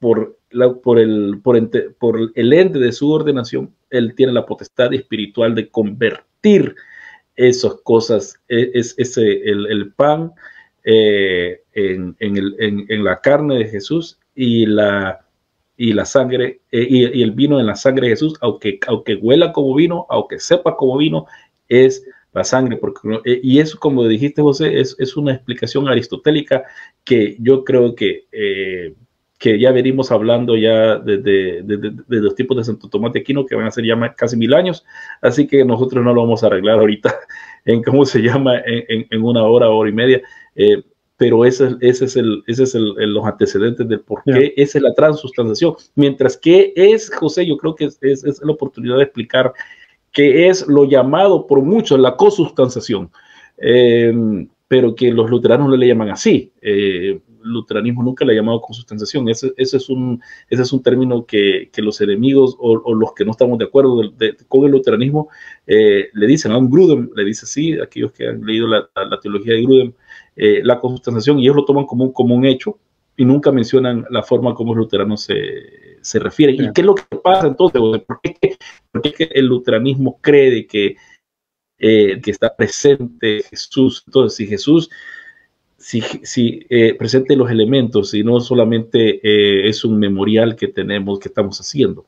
por, la, por, el, por, ente, por el ente de su ordenación, él tiene la potestad espiritual de convertir esas cosas, es, es, el, el pan, Eh, en, en, el, en, en la carne de Jesús, y la, y la sangre eh, y, y el vino en la sangre de Jesús, aunque, aunque huela como vino, aunque sepa como vino, es la sangre. Porque, eh, y eso, como dijiste, José, es, es una explicación aristotélica que yo creo que, eh, que ya venimos hablando ya desde de, de, de los tiempos de Santo Tomás de Aquino, que van a ser ya más, casi mil años, así que nosotros no lo vamos a arreglar ahorita en cómo se llama en, en, en una hora, hora y media. Eh, pero ese, ese es, el, ese es el, el, los antecedentes del por qué, yeah. Esa es la transustanciación. Mientras que es, José, yo creo que es, es, es la oportunidad de explicar que es lo llamado por muchos la consustanciación, eh, pero que los luteranos no le llaman así. Eh, luteranismo nunca le ha llamado consustanciación. Ese, ese, es, un, ese es un término que, que los enemigos o, o los que no estamos de acuerdo de, de, con el luteranismo eh, le dicen. A un Grudem le dice así, aquellos que han leído la, la, la teología de Grudem, eh, la consustanciación, y ellos lo toman como un, como un hecho y nunca mencionan la forma como los luteranos se, se refieren. Sí. ¿Y qué es lo que pasa entonces? ¿Por qué, por qué el luteranismo cree de que, eh, que está presente Jesús? Entonces, si Jesús... si, si eh, presente los elementos y no solamente eh, es un memorial que tenemos, que estamos haciendo.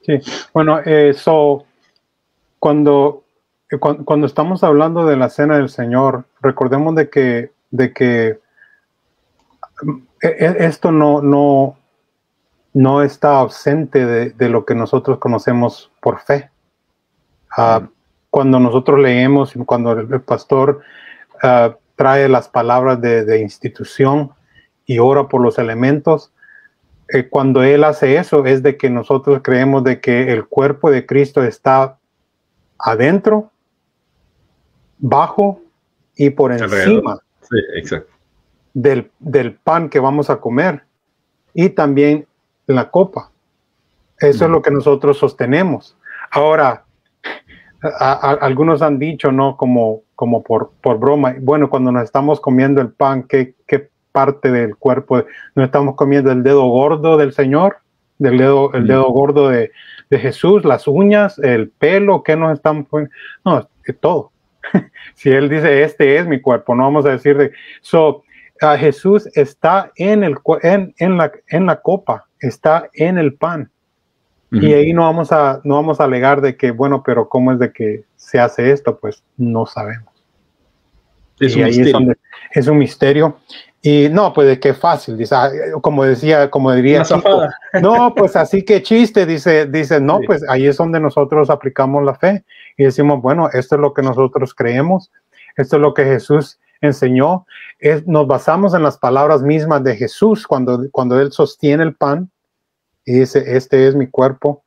Sí, bueno, eso, eh, cuando, cuando, cuando estamos hablando de la Cena del Señor, recordemos de que, de que esto no, no, no está ausente de, de lo que nosotros conocemos por fe. Uh, mm. Cuando nosotros leemos, cuando el pastor... Uh, trae las palabras de, de institución y ora por los elementos. Eh, cuando él hace eso, es de que nosotros creemos de que el cuerpo de Cristo está adentro, bajo y por encima sí, exacto. Del, del pan que vamos a comer y también la copa. Eso mm. es lo que nosotros sostenemos. Ahora, a, a, algunos han dicho, ¿no? Como... como por, por broma, bueno, cuando nos estamos comiendo el pan, ¿qué, qué parte del cuerpo? ¿Nos estamos comiendo el dedo gordo del Señor? ¿Del dedo, el dedo gordo de, de Jesús? ¿Las uñas? ¿El pelo? ¿Qué nos estamos comiendo? No, todo. Si Él dice, este es mi cuerpo, no vamos a decir de... So, uh, Jesús está en, el, en, en, la, en la copa, está en el pan. Uh-huh. Y ahí no vamos, a, no vamos a alegar de que, bueno, pero ¿cómo es de que se hace esto? Pues no sabemos. Es un, ahí es, donde, es un misterio. Y no, pues de qué fácil, dice, como decía, como diría Chico, no, pues así que chiste, dice, dice no, sí. Pues ahí es donde nosotros aplicamos la fe y decimos, bueno, esto es lo que nosotros creemos, esto es lo que Jesús enseñó, es, nos basamos en las palabras mismas de Jesús cuando, cuando Él sostiene el pan y dice, este es mi cuerpo,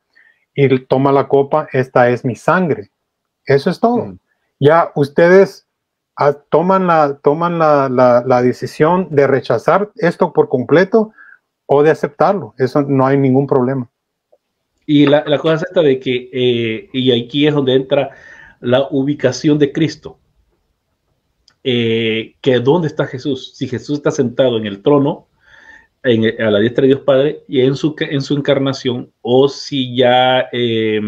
y toma la copa, esta es mi sangre. Eso es todo. Mm. Ya ustedes a, toman, la, toman la, la, la decisión de rechazar esto por completo o de aceptarlo. Eso no hay ningún problema. Y la, la cosa es esta de que, eh, y aquí es donde entra la ubicación de Cristo. Eh, que ¿dónde está Jesús? Si Jesús está sentado en el trono, en, a la diestra de Dios Padre, y en su, en su encarnación, o si ya... Eh,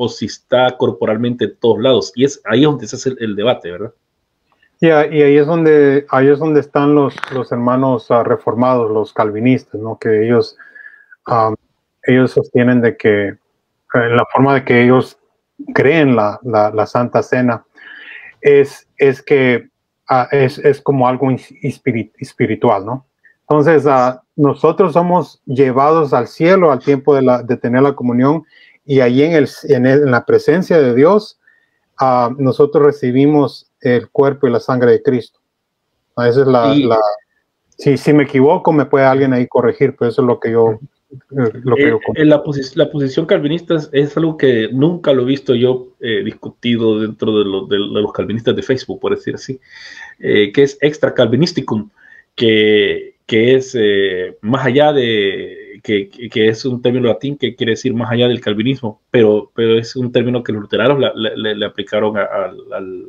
o si está corporalmente en todos lados. Y es ahí donde se hace el, el debate, ¿verdad? Yeah, y ahí es donde, ahí es donde están los, los hermanos uh, reformados, los calvinistas, ¿no? Que ellos, um, ellos sostienen de que eh, la forma de que ellos creen la, la, la Santa Cena es, es que uh, es, es como algo espirit- espiritual, ¿no? Entonces, uh, nosotros somos llevados al cielo al tiempo de, la, de tener la comunión. Y ahí en, el, en, el, en la presencia de Dios, uh, nosotros recibimos el cuerpo y la sangre de Cristo. Esa es la... Y, la si, si me equivoco, me puede alguien ahí corregir, pero eso es lo que yo... Lo que eh, yo la, posi la posición calvinista es, es algo que nunca lo he visto yo eh, discutido dentro de, lo, de, de los calvinistas de Facebook, por decir así, eh, que es extra calvinisticum, que, que es eh, más allá de... Que, que es un término latín que quiere decir más allá del calvinismo, pero, pero es un término que los luteranos la, la, le, le aplicaron a, a, al,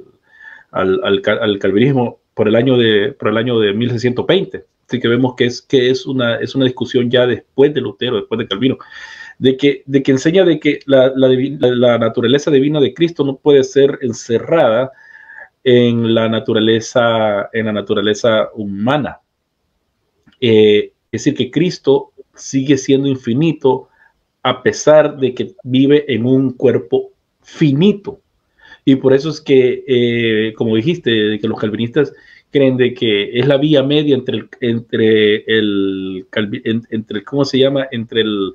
al, al, al calvinismo por el año de, por el año de mil seiscientos veinte. Así que vemos que es, que es, una, es una discusión ya después de Lutero, después de Calvino, de que, de que enseña de que la, la, la naturaleza divina de Cristo no puede ser encerrada en la naturaleza, en la naturaleza humana. Eh, es decir, que Cristo sigue siendo infinito a pesar de que vive en un cuerpo finito, y por eso es que eh, como dijiste, de que los calvinistas creen de que es la vía media entre el, entre el entre cómo se llama entre el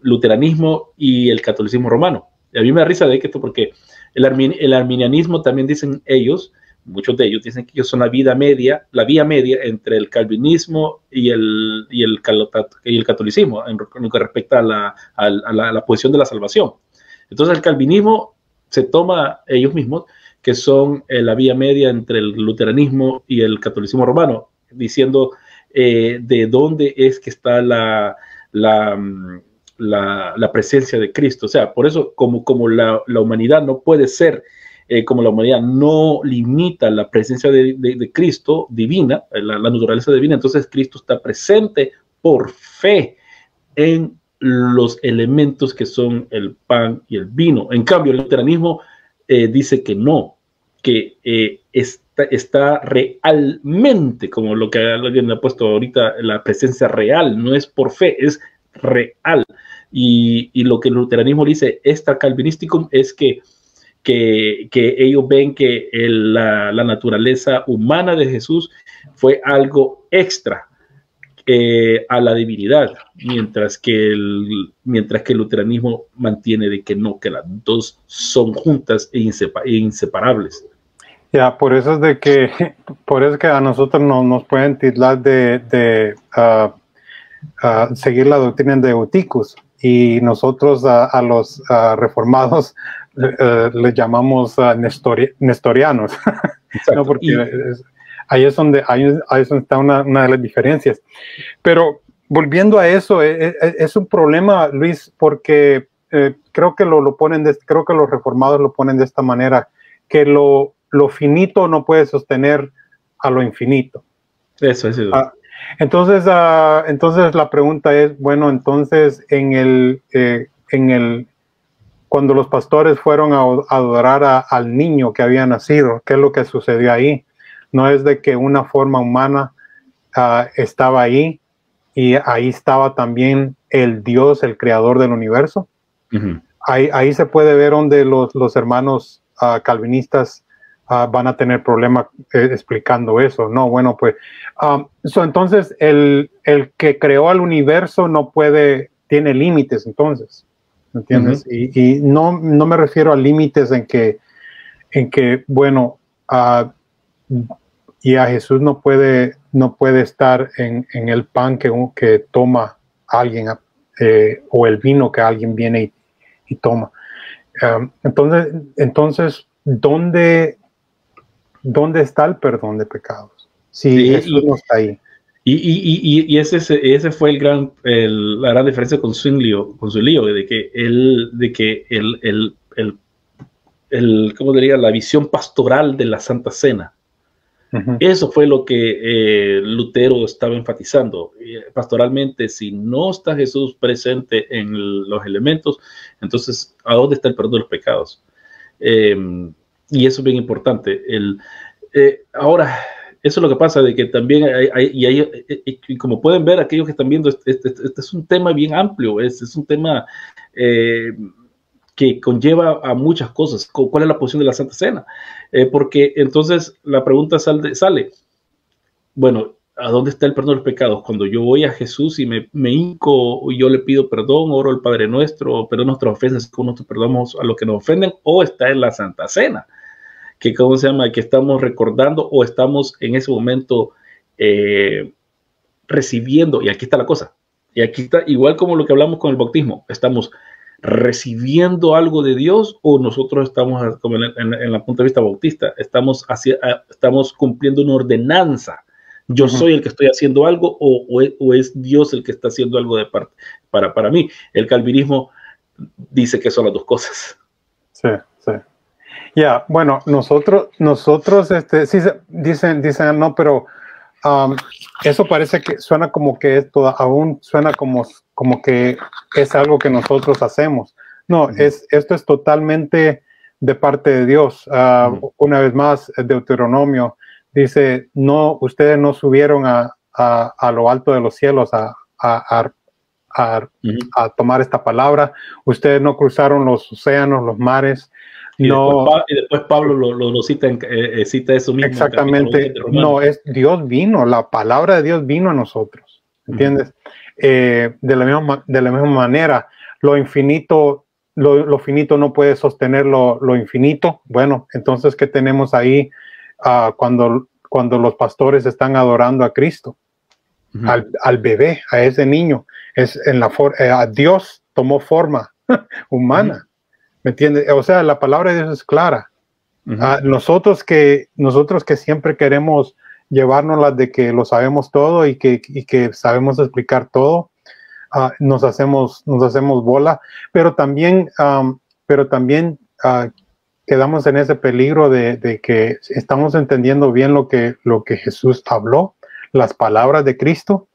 luteranismo y el catolicismo romano. Y a mí me da risa de que esto, porque el, armin, el arminianismo también dicen ellos, muchos de ellos dicen que ellos son la vida media, la vía media entre el calvinismo y el, y el, y el catolicismo en lo que respecta a la, a, la, a la posición de la salvación. Entonces el calvinismo se toma ellos mismos, que son eh, la vía media entre el luteranismo y el catolicismo romano, diciendo eh, de dónde es que está la, la, la, la presencia de Cristo. O sea, por eso como, como la, la humanidad no puede ser, eh, como la humanidad no limita la presencia de, de, de Cristo divina, la, la naturaleza divina, entonces Cristo está presente por fe en los elementos que son el pan y el vino. En cambio, el luteranismo eh, dice que no, que eh, está, está realmente, como lo que alguien ha puesto ahorita, la presencia real, no es por fe, es real. Y, y lo que el luteranismo dice, esta calvinísticum, es que, que, que ellos ven que el, la, la naturaleza humana de Jesús fue algo extra, Eh, a la divinidad, mientras que el mientras que el luteranismo mantiene de que no, que las dos son juntas e, insepa e inseparables. Ya, yeah, por eso es de que por eso es que a nosotros no, nos pueden titular de, de uh, uh, seguir la doctrina de Euticus, y nosotros uh, a los uh, reformados uh, les llamamos uh, nestori nestorianos. No, porque y, es, ahí es donde, ahí es donde está una, una de las diferencias. Pero volviendo a eso, es, es un problema, Luis, porque eh, creo que lo, lo ponen, de, creo que los reformados lo ponen de esta manera, que lo, lo finito no puede sostener a lo infinito. Eso, eso. Ah, entonces, ah, entonces la pregunta es, bueno, entonces en el, eh, en el, cuando los pastores fueron a, a adorar a, al niño que había nacido, ¿qué es lo que sucedió ahí? No es de que una forma humana uh, estaba ahí, y ahí estaba también el Dios, el creador del universo. Uh-huh. ahí, ahí se puede ver donde los, los hermanos uh, calvinistas uh, van a tener problemas eh, explicando eso. No, bueno, pues um, so, entonces el, el que creó al universo no puede, tiene límites entonces, ¿entiendes? Uh-huh. Y, y no, no me refiero a límites en que, en que bueno, uh, y a Jesús no puede, no puede estar en, en el pan que, que toma alguien eh, o el vino que alguien viene y, y toma. Um, entonces, entonces ¿dónde, ¿dónde está el perdón de pecados? Si sí, Jesús y, no está ahí. Y, y, y, y ese, ese fue el gran, el, la gran diferencia con Zwinglio, con Zwinglio, de que él, de que el, el, el, el, ¿cómo diría? La visión pastoral de la Santa Cena. Eso fue lo que eh, Lutero estaba enfatizando. Pastoralmente, si no está Jesús presente en el, los elementos, entonces, ¿a dónde está el perdón de los pecados? Eh, y eso es bien importante. El, eh, ahora, eso es lo que pasa, de que también, hay, hay, y, hay, y como pueden ver, aquellos que están viendo, este, este, este es un tema bien amplio, es, es un tema eh, que conlleva a muchas cosas. ¿Cuál es la posición de la Santa Cena? Eh, porque entonces la pregunta sale, sale, bueno, ¿a dónde está el perdón de los pecados? Cuando yo voy a Jesús y me, me hinco, yo le pido perdón, oro al Padre Nuestro, perdón nuestras ofensas, como nosotros perdonamos a los que nos ofenden, o está en la Santa Cena, que ¿cómo se llama? Que estamos recordando, o estamos en ese momento eh, recibiendo, y aquí está la cosa, y aquí está, igual como lo que hablamos con el bautismo, estamos recibiendo algo de Dios, o nosotros estamos, como en, en, en la punto de vista bautista, estamos, hacia, estamos cumpliendo una ordenanza. Yo soy el que estoy haciendo algo, o, o, es, o es Dios el que está haciendo algo de parte para, para mí. El calvinismo dice que son las dos cosas. Sí, sí. Ya, yeah, bueno, nosotros, nosotros, este, sí, dicen, dicen, no, pero um, eso parece que suena como que esto aún suena como... como que es algo que nosotros hacemos. No, uh-huh. es, esto es totalmente de parte de Dios. Uh, uh-huh. Una vez más, Deuteronomio dice, no, ustedes no subieron a, a, a lo alto de los cielos a, a, a, a, uh-huh. a tomar esta palabra, ustedes no cruzaron los océanos, los mares. Y, no, después, y después Pablo lo, lo, lo cita, eh, cita eso mismo. Exactamente, no, es Dios vino, la palabra de Dios vino a nosotros, ¿entiendes? Uh-huh. Eh, de, la misma, de la misma manera, lo infinito, lo, lo finito no puede sostener lo, lo infinito. Bueno, entonces, ¿qué tenemos ahí uh, cuando, cuando los pastores están adorando a Cristo? Uh-huh. al, al bebé, a ese niño. Es en la for eh, a Dios tomó forma humana. Uh-huh. ¿Me entiendes? O sea, la palabra de Dios es clara. Uh-huh. ah, nosotros, que, nosotros que siempre queremos llevarnos las de que lo sabemos todo y que, y que sabemos explicar todo, ah, nos, hacemos, nos hacemos bola, pero también, um, pero también ah, quedamos en ese peligro de, de que estamos entendiendo bien lo que, lo que Jesús habló, las palabras de Cristo,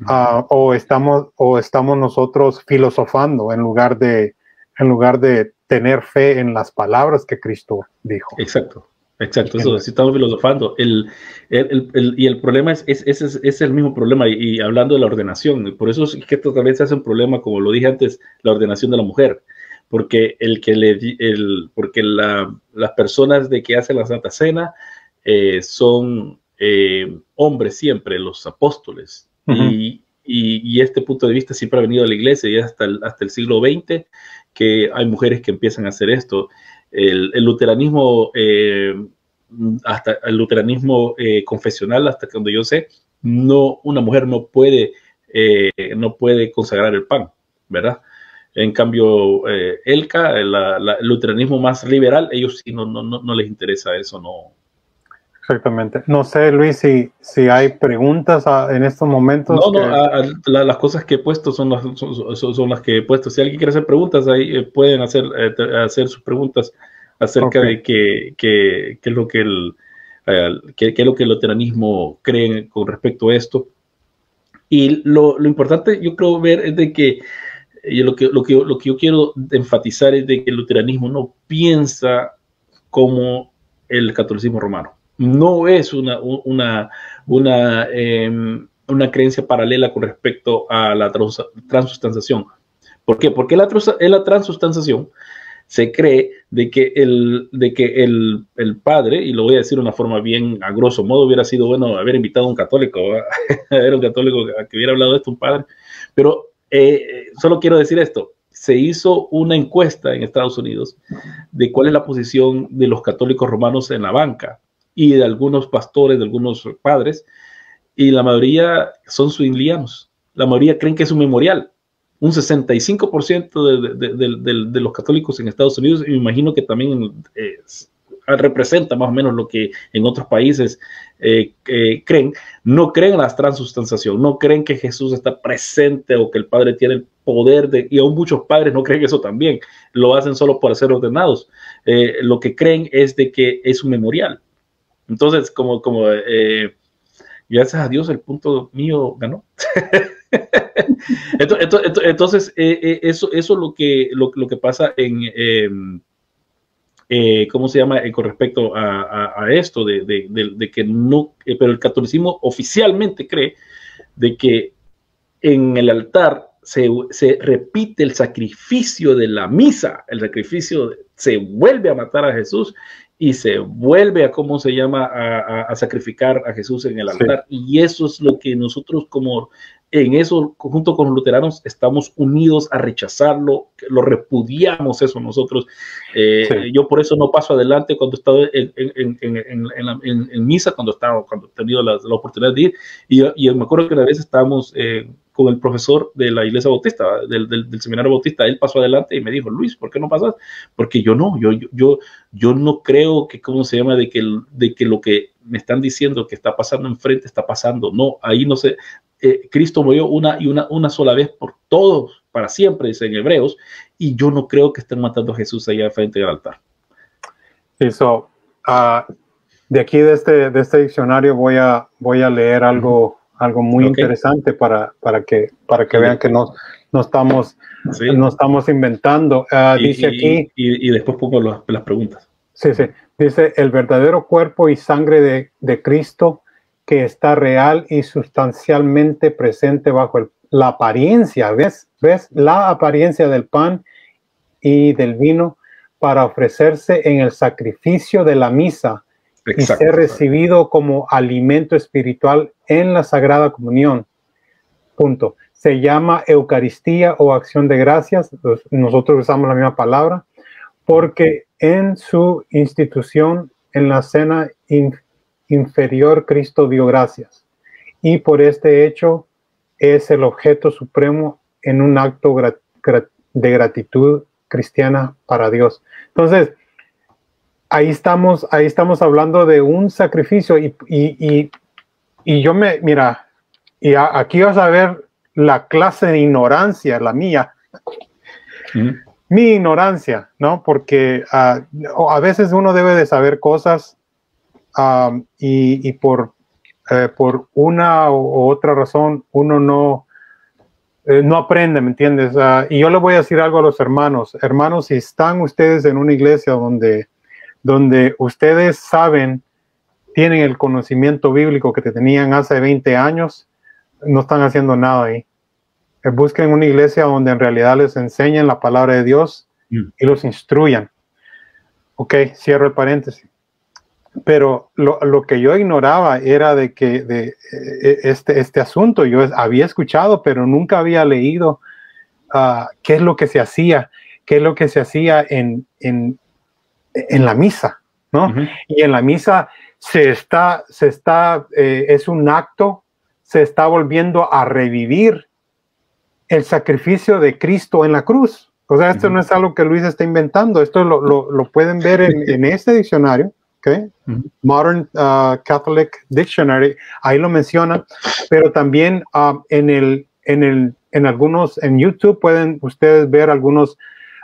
uh-huh. ah, o, estamos, o estamos nosotros filosofando en lugar de, en lugar de tener fe en las palabras que Cristo dijo. Exacto, exacto. Eso, si estamos filosofando. El, el, el, y el problema es, es, es, es el mismo problema, y, y hablando de la ordenación, por eso es que esto también se hace un problema, como lo dije antes, la ordenación de la mujer, porque, el que le, el, porque la, las personas de que hacen la Santa Cena eh, son eh, hombres siempre, los apóstoles, uh-huh. y, y, y este punto de vista siempre ha venido a la iglesia, y hasta el, hasta el siglo veinte, que hay mujeres que empiezan a hacer esto. El, el luteranismo, eh, hasta el luteranismo eh, confesional, hasta cuando yo sé, no, una mujer no puede, eh, no puede consagrar el pan, ¿verdad? En cambio, eh, ELCA, la, la, el luteranismo más liberal, ellos sí no, no, no, no les interesa eso, no. Exactamente. No sé, Luis, si, si hay preguntas a, en estos momentos. No, que... no, a, a, la, las cosas que he puesto son las, son, son, son las que he puesto. Si alguien quiere hacer preguntas, ahí eh, pueden hacer, eh, hacer sus preguntas acerca okay. de qué que, que es lo que el eh, que, que es lo que el luteranismo cree con respecto a esto. Y lo, lo importante, yo creo, ver es de que, eh, lo, que, lo, que lo que yo quiero enfatizar es de que el luteranismo no piensa como el catolicismo romano. No es una, una, una, eh, una creencia paralela con respecto a la trans, transustanciación. ¿Por qué? Porque la, la transustanciación se cree de que, el, de que el, el padre, y lo voy a decir de una forma bien a grosso modo, hubiera sido bueno haber invitado a un católico, era un católico que hubiera hablado de esto, un padre. Pero eh, solo quiero decir esto. Se hizo una encuesta en Estados Unidos de cuál es la posición de los católicos romanos en la banca, y de algunos pastores, de algunos padres, y la mayoría son zwinglianos. La mayoría creen que es un memorial. Un sesenta y cinco por ciento de, de, de, de, de los católicos en Estados Unidos, me imagino que también eh, representa más o menos lo que en otros países eh, eh, creen. No creen en la transustanciación, no creen que Jesús está presente o que el Padre tiene el poder de, y aún muchos padres no creen eso también. Lo hacen solo para ser ordenados. Eh, lo que creen es de que es un memorial. Entonces, como, como eh, gracias a Dios, el punto mío ganó. entonces, entonces eh, eso, eso es lo que, lo, lo que pasa en, eh, eh, ¿cómo se llama? Eh, con respecto a, a, a esto, de, de, de, de que no, eh, pero el catolicismo oficialmente cree de que en el altar se, se repite el sacrificio de la misa, el sacrificio, se vuelve a matar a Jesús, y se vuelve a, ¿cómo se llama?, a, a, a sacrificar a Jesús en el altar. Sí. Y eso es lo que nosotros, como en eso, junto con los luteranos, estamos unidos a rechazarlo, lo repudiamos eso nosotros. Eh, sí. Yo por eso no paso adelante cuando he estado en, en, en, en, en, la, en, en misa, cuando estaba, cuando he tenido la, la oportunidad de ir. Y, y me acuerdo que una vez estábamos eh, con el profesor de la iglesia bautista, del, del, del seminario bautista. Él pasó adelante y me dijo: Luis, ¿por qué no pasas? Porque yo no, yo, yo, yo, yo no creo que, ¿cómo se llama?, de que, de que lo que me están diciendo que está pasando enfrente está pasando. No, ahí no sé, eh, Cristo murió una y una, una sola vez por todos, para siempre, dice en Hebreos, y yo no creo que estén matando a Jesús allá frente al altar. Eso, uh, de aquí, de este, de este diccionario, voy a, voy a leer algo. Algo muy okay. interesante para, para que, para que sí. vean que no, no, estamos, sí. no estamos inventando. Uh, y, dice aquí... Y, y después pongo las, las preguntas. Sí, sí. Dice: el verdadero cuerpo y sangre de, de Cristo, que está real y sustancialmente presente bajo el, la apariencia, ¿ves? ¿Ves? La apariencia del pan y del vino, para ofrecerse en el sacrificio de la misa. Exacto. Y ser recibido como alimento espiritual en la Sagrada Comunión. Punto. Se llama Eucaristía o acción de gracias. Nosotros usamos la misma palabra, porque en su institución, en la cena in- inferior, Cristo dio gracias. Y por este hecho es el objeto supremo en un acto grat- grat- de gratitud cristiana para Dios. Entonces, ahí estamos, ahí estamos hablando de un sacrificio y, y, y, y yo me, mira, y a, aquí vas a ver la clase de ignorancia, la mía, ¿Mm? mi ignorancia, ¿no? Porque uh, a veces uno debe de saber cosas um, y, y por, eh, por una u otra razón uno no, eh, no aprende, ¿me entiendes? Uh, y yo le voy a decir algo a los hermanos. Hermanos, si están ustedes en una iglesia donde, donde ustedes saben, tienen el conocimiento bíblico que tenían hace veinte años, no están haciendo nada ahí. Busquen una iglesia donde en realidad les enseñen la palabra de Dios mm. y los instruyan. Ok, cierro el paréntesis. Pero lo, lo que yo ignoraba era de que de, este, este asunto yo había escuchado, pero nunca había leído uh, qué es lo que se hacía, qué es lo que se hacía en, en, en la misa, ¿no? Uh-huh. Y en la misa se está, se está eh, es un acto, se está volviendo a revivir el sacrificio de Cristo en la cruz. O sea, esto uh-huh. no es algo que Luis está inventando. Esto lo, lo, lo pueden ver en, en este diccionario, ¿okay? uh-huh. Modern uh, Catholic Dictionary, ahí lo menciona, pero también uh, en, el, en, el, en algunos, en YouTube pueden ustedes ver algunos,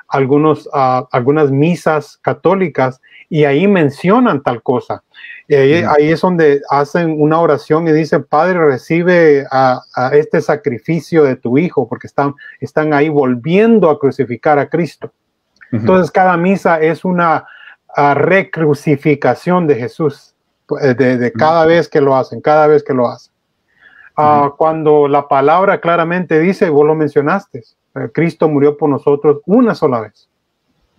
algunos, uh, algunas misas católicas y ahí mencionan tal cosa. Y ahí, uh-huh. ahí es donde hacen una oración y dicen, Padre, recibe a, a este sacrificio de tu hijo, porque están, están ahí volviendo a crucificar a Cristo. Uh-huh. Entonces, cada misa es una recrucificación de Jesús, de, de cada uh-huh. vez que lo hacen, cada vez que lo hacen. Uh, uh-huh. Cuando la palabra claramente dice, vos lo mencionaste, Cristo murió por nosotros una sola vez.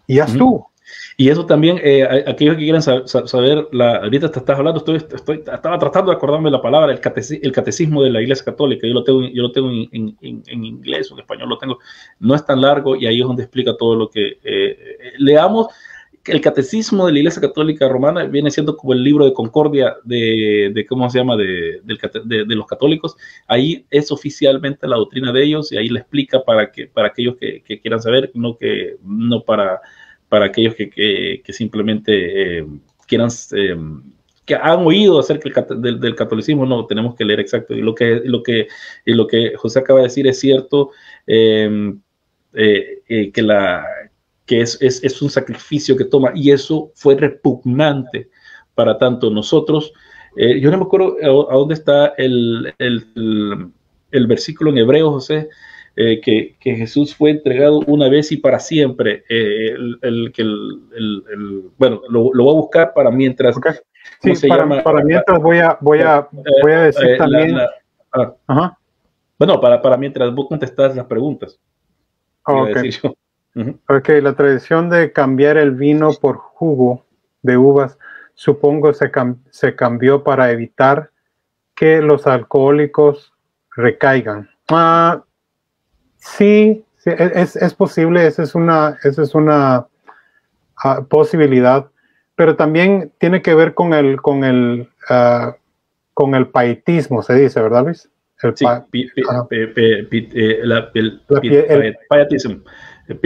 Y ya uh-huh. estuvo. Y eso también, eh, aquellos que quieran saber, saber la, ahorita te estás hablando, estoy, estoy, estaba tratando de acordarme la palabra, el, cateci, el catecismo de la Iglesia Católica, yo lo tengo, yo lo tengo en, en, en inglés o en español, lo tengo, no es tan largo y ahí es donde explica todo lo que eh, leamos. El catecismo de la Iglesia Católica Romana viene siendo como el libro de concordia de, de ¿cómo se llama?, de, de, de, de los católicos. Ahí es oficialmente la doctrina de ellos y ahí le explica para, que, para aquellos que, que quieran saber, no, que, no para... para aquellos que, que, que simplemente eh, quieran, eh, que han oído acerca del, del, del catolicismo, no, tenemos que leer exacto. Y lo que, lo que, y lo que José acaba de decir es cierto, eh, eh, eh, que, la, que es, es, es un sacrificio que toma, y eso fue repugnante para tanto nosotros. Eh, yo no me acuerdo a, a dónde está el, el, el versículo en Hebreos, José, Eh, que, que Jesús fue entregado una vez y para siempre. Eh, el, el, el, el, el, bueno, lo, lo voy a buscar para mientras. Okay. Sí, se para, llama? para mientras voy a, voy a, voy a decir eh, eh, también. La, la, ah, Ajá. Bueno, para, para mientras vos contestás las preguntas. Oh, okay. Uh-huh. Ok, la tradición de cambiar el vino por jugo de uvas, supongo se, cam se cambió para evitar que los alcohólicos recaigan. Ah, Sí, sí es, es posible, esa es una, esa es una uh, posibilidad, pero también tiene que ver con el, con el, uh, con el pietismo, se dice, ¿verdad, Luis? El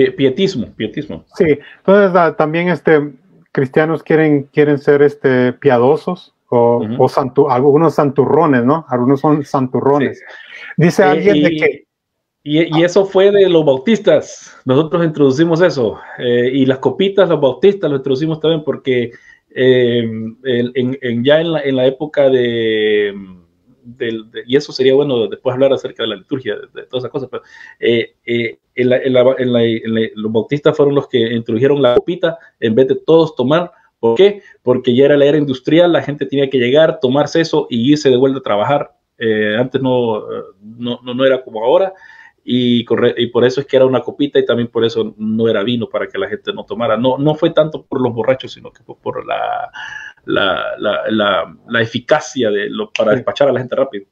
pietismo, pietismo. Sí, entonces uh, también este, cristianos quieren, quieren ser este, piadosos. O, uh-huh. o santu, algunos santurrones, ¿no? Algunos son santurrones. Sí. Dice alguien eh, de que Y, y eso fue de los bautistas. Nosotros introducimos eso. Eh, y las copitas, los bautistas, lo introducimos también porque eh, en, en, ya en la, en la época de, de, de... Y eso sería bueno después hablar acerca de la liturgia, de, de todas esas cosas. Pero eh, eh, en la, en la, en la, en la, los bautistas fueron los que introdujeron la copita en vez de todos tomar. ¿Por qué? Porque ya era la era industrial, la gente tenía que llegar, tomarse eso y irse de vuelta a trabajar. Eh, antes no, no, no, no era como ahora. Y, corre, y por eso es que era una copita y también por eso no era vino, para que la gente no tomara. No, no fue tanto por los borrachos, sino que por la, la, la, la, la eficacia de lo, para despachar a la gente rápido.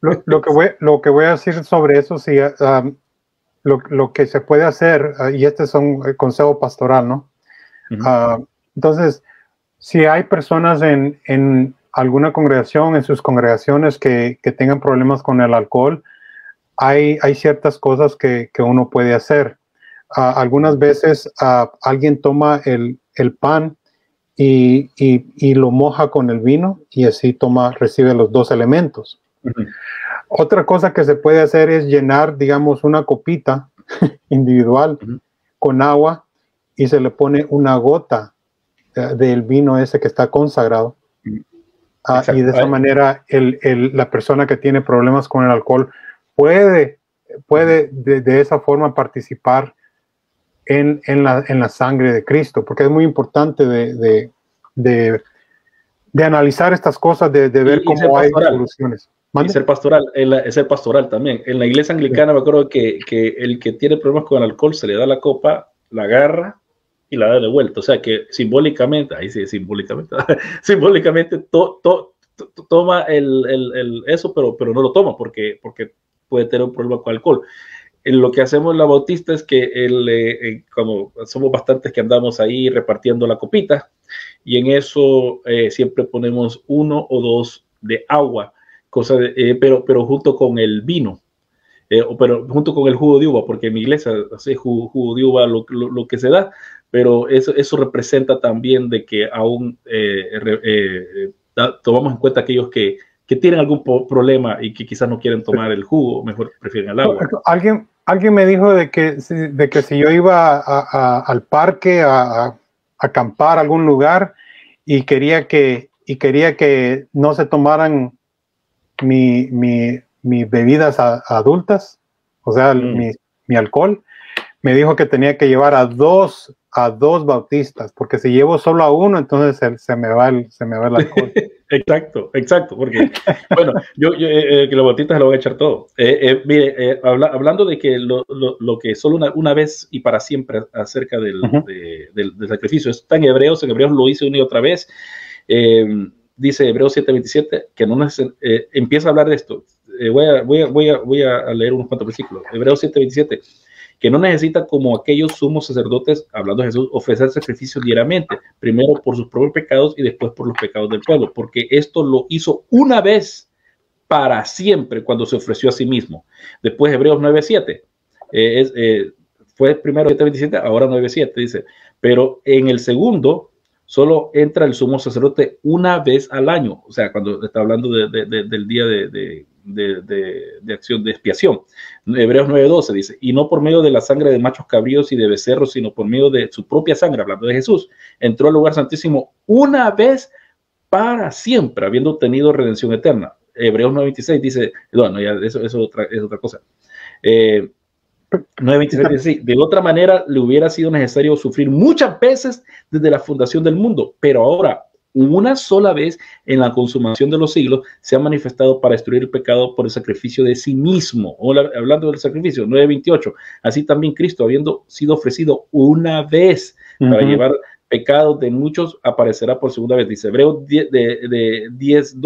Lo, lo, que, voy, lo que voy a decir sobre eso, sí, um, lo, lo que se puede hacer, uh, y este es un consejo pastoral, ¿no? Uh-huh. uh, entonces, si hay personas en, en alguna congregación, en sus congregaciones que, que tengan problemas con el alcohol, Hay, hay ciertas cosas que, que uno puede hacer. Uh, algunas veces uh, alguien toma el, el pan y, y, y lo moja con el vino y así toma, recibe los dos elementos. Uh-huh. Otra cosa que se puede hacer es llenar, digamos, una copita individual uh-huh. con agua y se le pone una gota uh, del vino ese que está consagrado. Uh-huh. uh, y de esa manera el, el, la persona que tiene problemas con el alcohol puede, puede de, de esa forma participar En, en, la, en la sangre de Cristo, porque es muy importante de, de, de, de analizar estas cosas, de, de ver y, cómo y hay soluciones. Y ser pastoral, el, ser pastoral también. En la iglesia anglicana sí. me acuerdo que, que el que tiene problemas con el alcohol se le da la copa, la agarra y la da de vuelta. O sea que simbólicamente, ahí sí, simbólicamente, simbólicamente to, to, to, toma el, el, el eso, pero, pero no lo toma porque, porque puede tener un problema con el alcohol. Lo que hacemos en la Bautista es que, el, eh, como somos bastantes que andamos ahí repartiendo la copita, y en eso eh, siempre ponemos uno o dos de agua, cosa de, eh, pero, pero junto con el vino, eh, o pero junto con el jugo de uva, porque en mi iglesia hace jugo, jugo de uva lo, lo, lo que se da, pero eso, eso representa también de que aún eh, eh, da, tomamos en cuenta aquellos que, que tienen algún problema y que quizás no quieren tomar el jugo, mejor prefieren el agua. Alguien Alguien me dijo de que, de que si yo iba a, a, al parque a, a acampar a algún lugar y quería que, y quería que no se tomaran mi, mi, mis bebidas a, adultas, o sea, mm. mi, mi alcohol, me dijo que tenía que llevar a dos, a dos bautistas, porque si llevo solo a uno, entonces se, se, me, va el, se me va el alcohol. Exacto, exacto, porque, bueno, yo, yo eh, que los bautistas lo van a echar todo. Eh, eh, mire, eh, habla, hablando de que lo, lo, lo que solo una, una vez y para siempre acerca del, uh-huh. de, del, del sacrificio, está en Hebreos, en Hebreos lo hice una y otra vez, eh, dice Hebreos siete veintisiete, que no nos, eh, empieza a hablar de esto, eh, voy, a, voy, a, voy, a, voy a leer unos cuantos versículos, Hebreos siete veintisiete, que no necesita como aquellos sumos sacerdotes, hablando de Jesús, ofrecer sacrificios diariamente, primero por sus propios pecados y después por los pecados del pueblo, porque esto lo hizo una vez para siempre cuando se ofreció a sí mismo. Después Hebreos nueve siete, eh, eh, fue primero siete veintisiete, ahora nueve siete, dice, pero en el segundo solo entra el sumo sacerdote una vez al año, o sea, cuando está hablando de, de, de, del día de... de De, de, de acción de expiación. Hebreos nueve doce dice, y no por medio de la sangre de machos cabríos y de becerros, sino por medio de su propia sangre, hablando de Jesús, entró al lugar santísimo una vez para siempre, habiendo obtenido redención eterna. Hebreos nueve veintiséis dice, bueno, ya eso, eso otra, es otra cosa. Eh, nueve veintiséis dice, sí, de otra manera le hubiera sido necesario sufrir muchas veces desde la fundación del mundo, pero ahora, una sola vez en la consumación de los siglos se ha manifestado para destruir el pecado por el sacrificio de sí mismo. Hola, hablando del sacrificio, nueve veintiocho. Así también Cristo, habiendo sido ofrecido una vez uh-huh. para llevar pecados de muchos, aparecerá por segunda vez. Dice Hebreos diez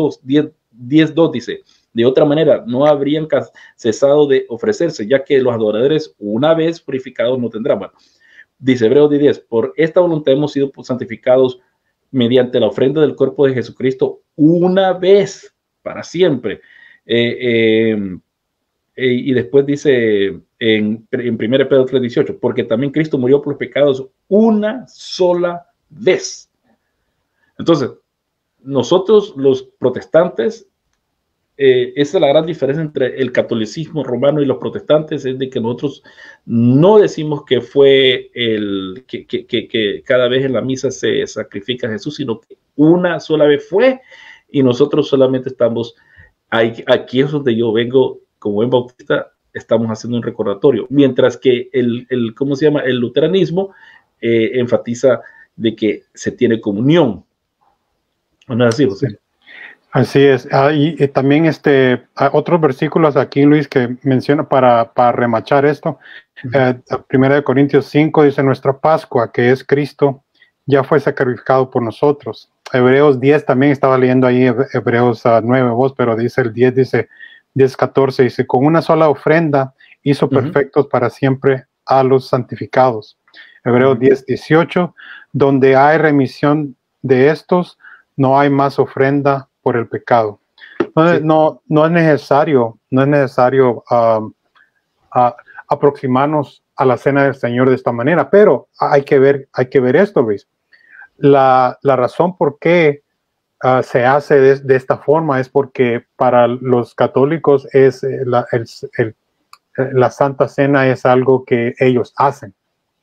dos dice, de otra manera no habrían cesado de ofrecerse, ya que los adoradores una vez purificados no tendrán. Bueno, dice Hebreos diez, por esta voluntad hemos sido santificados mediante la ofrenda del cuerpo de Jesucristo una vez para siempre. Eh, eh, eh, y después dice en, en primera de Pedro tres dieciocho, porque también Cristo murió por los pecados una sola vez. Entonces, nosotros los protestantes, eh, esa es la gran diferencia entre el catolicismo romano y los protestantes, es de que nosotros no decimos que fue el que, que, que, que cada vez en la misa se sacrifica a Jesús, sino que una sola vez fue y nosotros solamente estamos, aquí, aquí es donde yo vengo como buen bautista, estamos haciendo un recordatorio, mientras que el, el ¿cómo se llama? El luteranismo eh, enfatiza de que se tiene comunión. ¿No es así, José? Sí. Así es. Ah, y, y también este, otros versículos aquí, Luis, que menciona para, para remachar esto. Eh, primera de Corintios cinco dice, nuestra Pascua, que es Cristo, ya fue sacrificado por nosotros. Hebreos diez, también estaba leyendo ahí Hebreos uh, nueve, vos, pero dice el diez, dice diez catorce, dice, con una sola ofrenda hizo perfectos uh-huh. para siempre a los santificados. Hebreos uh-huh. diez dieciocho, donde hay remisión de estos, no hay más ofrenda por el pecado. Entonces, sí. no, no es necesario, no es necesario uh, uh, aproximarnos a la cena del Señor de esta manera. Pero hay que ver, hay que ver esto, Luis. La, la razón por qué uh, se hace de, de esta forma es porque para los católicos es eh, la, el, el, la Santa Cena es algo que ellos hacen,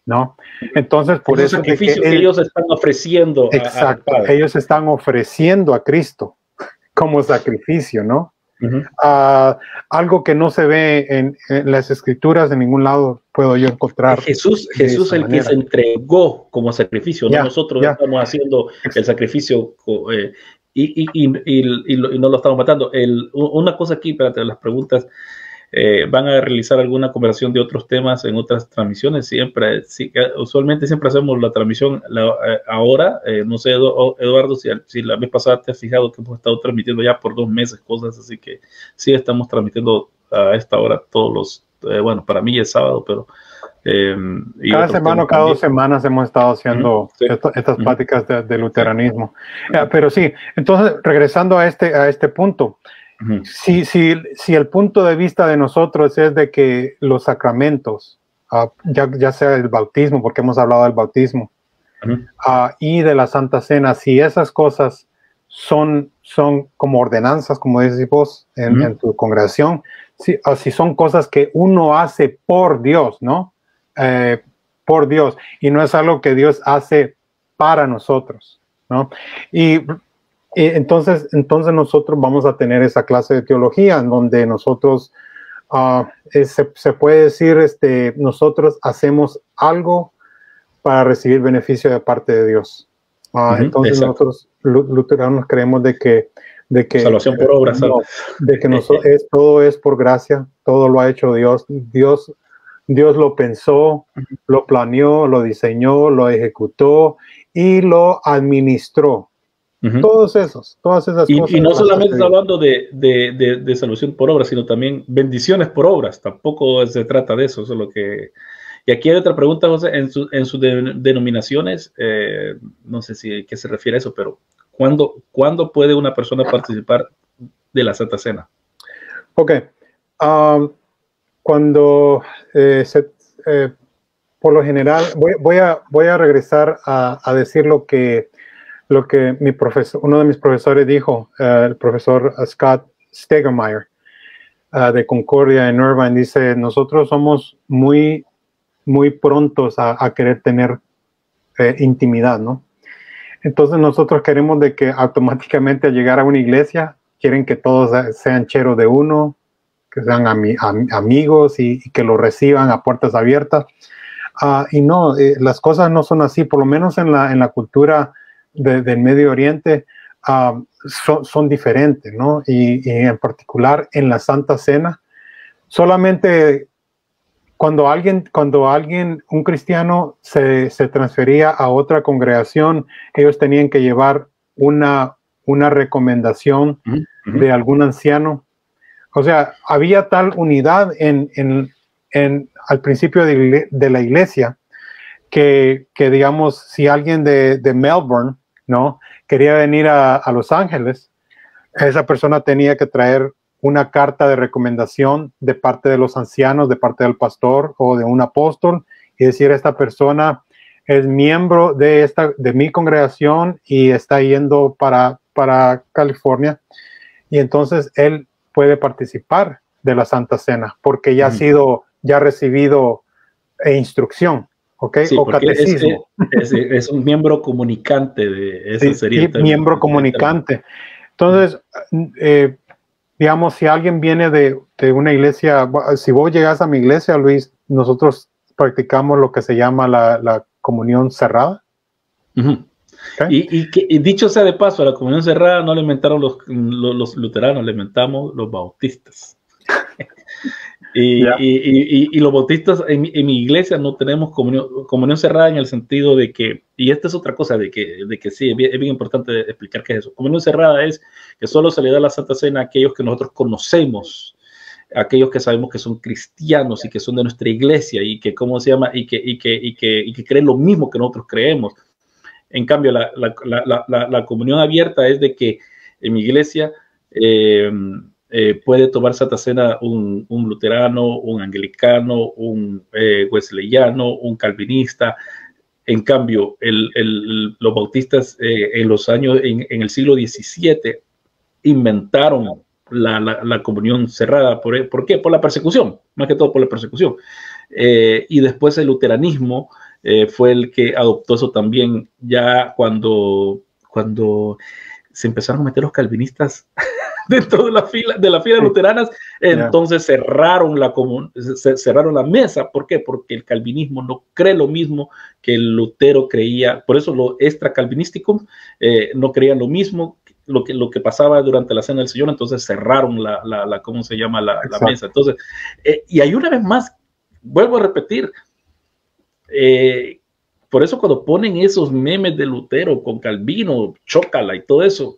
¿no? Entonces, por es eso es que, que ellos están ofreciendo. Exacto, a, a ellos están ofreciendo a Cristo como sacrificio, ¿no? Uh-huh. uh, algo que no se ve en, en las escrituras, de ningún lado puedo yo encontrar. Jesús, Jesús el manera. que se entregó como sacrificio, yeah, ¿no? Nosotros yeah. estamos haciendo el sacrificio eh, y, y, y, y, y, y no lo estamos matando. El, una cosa aquí, espérate, las preguntas, eh, van a realizar alguna conversación de otros temas en otras transmisiones, siempre, sí, usualmente siempre hacemos la transmisión la, eh, ahora, eh, no sé Eduardo, si, si la vez pasada te has fijado que hemos estado transmitiendo ya por dos meses cosas, así que sí estamos transmitiendo a esta hora todos los, eh, bueno, para mí es sábado, pero eh, y cada semana o cada dos semanas hemos estado haciendo uh-huh, sí. esto, estas uh-huh. pláticas de, de luteranismo, uh-huh. eh, pero sí, entonces regresando a este, a este punto. Uh-huh. Si, si, si el punto de vista de nosotros es de que los sacramentos, uh, ya, ya sea el bautismo, porque hemos hablado del bautismo, uh-huh. uh, y de la Santa Cena, si esas cosas son, son como ordenanzas, como dices vos en, uh-huh. en tu congregación, si, uh, si son cosas que uno hace por Dios, ¿no? Eh, por Dios, y no es algo que Dios hace para nosotros, ¿no? Y Entonces, entonces nosotros vamos a tener esa clase de teología en donde nosotros, uh, se, se puede decir, este, nosotros hacemos algo para recibir beneficio de parte de Dios. Uh, uh-huh, entonces exacto. nosotros luteranos creemos de que... De que salvación por obras. No, de que nosotros, es, todo es por gracia, todo lo ha hecho Dios. Dios, Dios lo pensó, uh-huh. lo planeó, lo diseñó, lo ejecutó y lo administró. Uh-huh. Todos esos, todas esas y, cosas. Y no solamente hablando de, de, de, de salvación por obras, sino también bendiciones por obras. Tampoco se trata de eso. Eso es lo que... Y aquí hay otra pregunta, José, en, su, en sus de, denominaciones, eh, no sé si qué se refiere a eso, pero ¿cuándo, ¿cuándo puede una persona participar de la Santa Cena? Ok. Um, cuando eh, se, eh, por lo general, voy, voy, a, voy a regresar a, a decir lo que... lo que mi profesor, uno de mis profesores dijo, uh, el profesor Scott Stegemeyer, uh, de Concordia en Irvine, dice, nosotros somos muy, muy prontos a, a querer tener eh, intimidad, ¿no? Entonces nosotros queremos de que automáticamente al llegar a una iglesia, quieren que todos sean cheros de uno, que sean ami, am, amigos y, y que lo reciban a puertas abiertas. Uh, y no, eh, las cosas no son así, por lo menos en la, en la cultura De, del Medio Oriente, uh, son, son diferentes, ¿no? Y, y en particular en la Santa Cena, solamente cuando alguien, cuando alguien un cristiano se, se transfería a otra congregación, ellos tenían que llevar una, una recomendación uh-huh. de algún anciano. O sea, había tal unidad en, en, en, al principio de, de la iglesia que, que, digamos, si alguien de, de Melbourne, ¿no? Quería venir a, a Los Ángeles, esa persona tenía que traer una carta de recomendación de parte de los ancianos, de parte del pastor o de un apóstol, y decir, esta persona es miembro de, esta, de mi congregación y está yendo para, para California, y entonces él puede participar de la Santa Cena, porque ya mm. ha sido, ya ha recibido instrucción. Okay, sí, o catecismo. Es, es, es un miembro comunicante de ese sí, sería sí, miembro comunicante. Entonces, eh, digamos, si alguien viene de, de una iglesia, si vos llegas a mi iglesia, Luis, nosotros practicamos lo que se llama la, la comunión cerrada. Uh-huh. Okay. Y, y, que, y dicho sea de paso, a la comunión cerrada no la inventaron los, los, los luteranos, la inventamos los bautistas. Y, yeah. y, y, y los bautistas en, en mi iglesia no tenemos comunión, comunión cerrada en el sentido de que, y esta es otra cosa de que, de que sí, es bien, es bien importante explicar qué es eso. Comunión cerrada es que solo se le da la Santa Cena a aquellos que nosotros conocemos, a aquellos que sabemos que son cristianos yeah. y que son de nuestra iglesia y que, ¿cómo se llama? Y que, y que, y que, y que creen lo mismo que nosotros creemos. En cambio, la, la, la, la, la comunión abierta es de que en mi iglesia... Eh, eh, puede tomar Santa Cena un, un luterano, un anglicano, un eh, wesleyano, un calvinista. En cambio, el, el, los bautistas eh, en los años, en, en el siglo diecisiete, inventaron la, la, la comunión cerrada. ¿Por, ¿Por qué? Por la persecución, más que todo por la persecución. Eh, y después el luteranismo eh, fue el que adoptó eso también, ya cuando, cuando se empezaron a meter los calvinistas dentro de la fila de las filas luteranas, entonces yeah. cerraron la comun cerraron la mesa. ¿Por qué? Porque el calvinismo no cree lo mismo que el Lutero creía, por eso los extracalvinísticos eh, no creían lo mismo lo que lo que pasaba durante la cena del Señor, entonces cerraron la, la, la ¿cómo se llama? La, la mesa. Entonces, eh, y hay una vez más, vuelvo a repetir, eh, por eso cuando ponen esos memes de Lutero con Calvino, chócala y todo eso,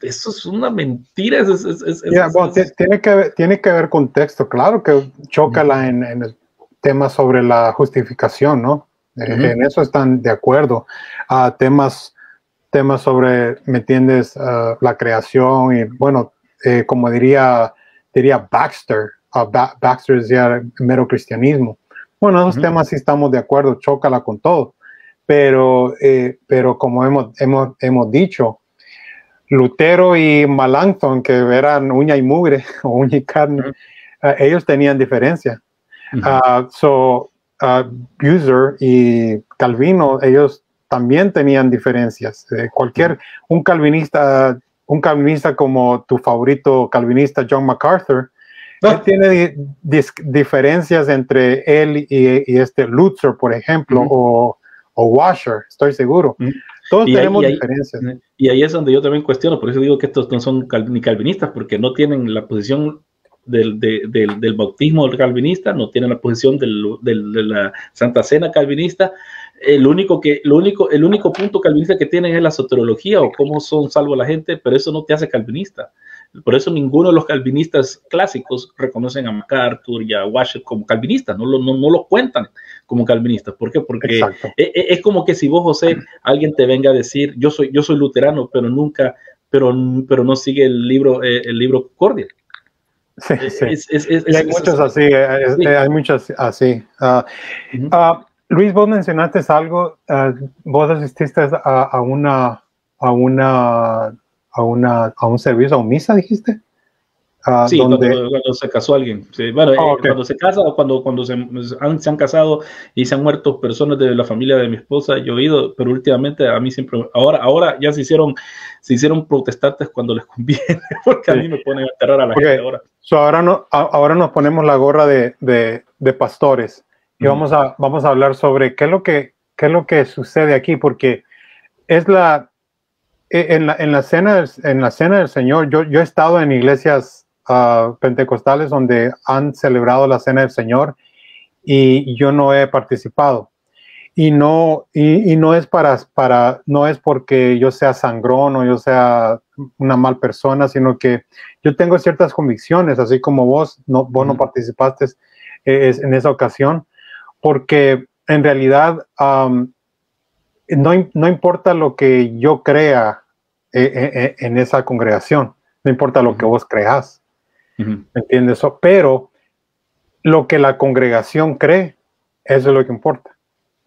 eso es una mentira. Es, es, es, yeah, es, bueno, es, tiene, que ver, tiene que haber contexto, claro que chócala uh-huh. en, en el tema sobre la justificación, ¿no? Uh-huh. En eso están de acuerdo. Uh, temas, temas sobre, ¿me entiendes? Uh, la creación y, bueno, eh, como diría, diría Baxter, uh, ba Baxter decía mero cristianismo. Bueno, esos uh-huh. temas sí estamos de acuerdo, chócala con todo. Pero, eh, pero como hemos, hemos, hemos dicho, Lutero y Melanchthon, que eran uña y mugre o uña y carne, uh-huh. uh, ellos tenían diferencia. Uh-huh. uh, so, uh, Bucer y Calvino, ellos también tenían diferencias. Eh, cualquier, uh-huh. un calvinista, un calvinista como tu favorito calvinista John MacArthur, uh-huh. él tiene diferencias entre él y, y este Lutzer, por ejemplo, uh-huh. o, o Washer, estoy seguro. Uh-huh. Todos y tenemos ahí, y ahí, diferencias. Y ahí es donde yo también cuestiono, por eso digo que estos no son cal, ni calvinistas, porque no tienen la posición del, de, del, del bautismo del calvinista, no tienen la posición del, del, de la Santa Cena calvinista. El único, que, lo único, el único punto calvinista que tienen es la soteriología o cómo son salvo la gente, pero eso no te hace calvinista. Por eso ninguno de los calvinistas clásicos reconocen a MacArthur y a Washer como calvinistas, no lo, no, no lo cuentan como calvinistas. ¿Por qué? Porque es, es como que si vos, José, alguien te venga a decir, yo soy, yo soy luterano, pero nunca, pero, pero no sigue el libro, eh, el libro Concordia. Sí, sí. Es, es, es, es, hay, es, muchos es, así, es, sí. hay muchos así, hay muchos así. Luis, vos mencionaste algo, uh, vos asististe a, a una, a una A, una, a un servicio, a una misa, dijiste. Uh, sí, donde... cuando, cuando se casó alguien. Sí, bueno, oh, okay. eh, cuando se casa o cuando, cuando se, han, se han casado y se han muerto personas de la familia de mi esposa, yo he ido, pero últimamente a mí siempre, ahora, ahora ya se hicieron, se hicieron protestantes cuando les conviene, porque sí. a mí me ponen a enterrar a la okay. gente ahora. So ahora, no, ahora nos ponemos la gorra de, de, de pastores y mm. vamos, a, vamos a hablar sobre qué es lo que, qué es lo que sucede aquí, porque es la... En la, en, la cena del, en la cena del Señor, yo, yo he estado en iglesias uh, pentecostales donde han celebrado la cena del Señor y yo no he participado. Y no, y, y no, es, para, para, no es porque yo sea sangrón o yo sea una mal persona, sino que yo tengo ciertas convicciones, así como vos, no, vos mm. no participaste eh, es, en esa ocasión, porque en realidad... Um, No, no importa lo que yo crea eh, eh, en esa congregación, no importa lo uh-huh. que vos creas, uh-huh. ¿entiendes? So, pero lo que la congregación cree, eso es lo que importa.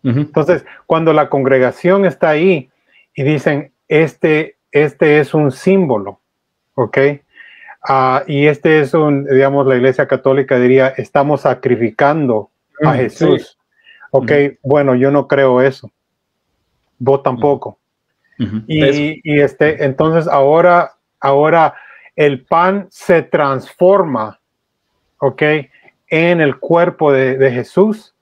Uh-huh. Entonces, cuando la congregación está ahí y dicen, este, este es un símbolo, ¿ok? Uh, y este es un, digamos, la Iglesia Católica diría, estamos sacrificando uh-huh. a Jesús. Sí. Ok, uh-huh. bueno, yo no creo eso. Vos tampoco. Uh-huh. y, y este, entonces ahora, ahora el pan se transforma, ¿ok? En el cuerpo de, de Jesús,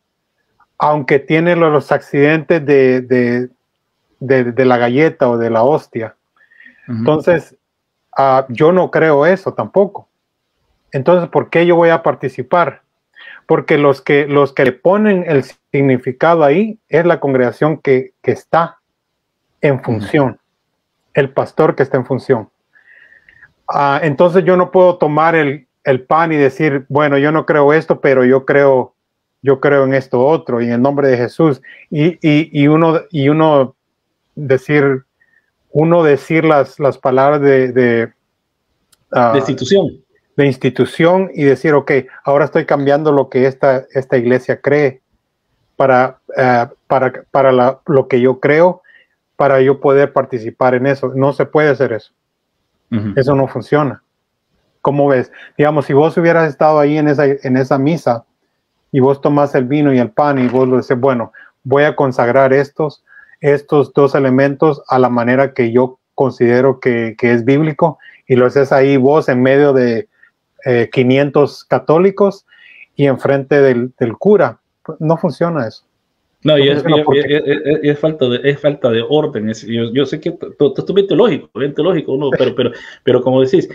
aunque tiene los, los accidentes de, de, de, de la galleta o de la hostia. Uh-huh. Entonces, uh, yo no creo eso tampoco. Entonces, ¿por qué yo voy a participar? Porque los que, los que le ponen el significado ahí es la congregación que, que está en función, uh-huh. el pastor que está en función. Uh, entonces yo no puedo tomar el, el pan y decir, bueno, yo no creo esto, pero yo creo, yo creo en esto otro, y en el nombre de Jesús. Y, y, y, uno, y uno decir, uno decir las, las palabras de... de uh, destitución. de institución y decir, ok, ahora estoy cambiando lo que esta, esta iglesia cree para, uh, para, para la, lo que yo creo, para yo poder participar en eso. No se puede hacer eso. Uh-huh. Eso no funciona. ¿Cómo ves? Digamos, si vos hubieras estado ahí en esa, en esa misa y vos tomás el vino y el pan y vos lo decís, bueno, voy a consagrar estos, estos dos elementos a la manera que yo considero que, que es bíblico, y lo haces ahí vos en medio de eh, quinientos católicos y enfrente del, del cura. No funciona eso. No, no y, es, y, porque... es, es, es, falta de, es falta de orden. Es, yo, yo sé que todo esto es bien teológico, bien teológico, no, pero, pero, pero como decís,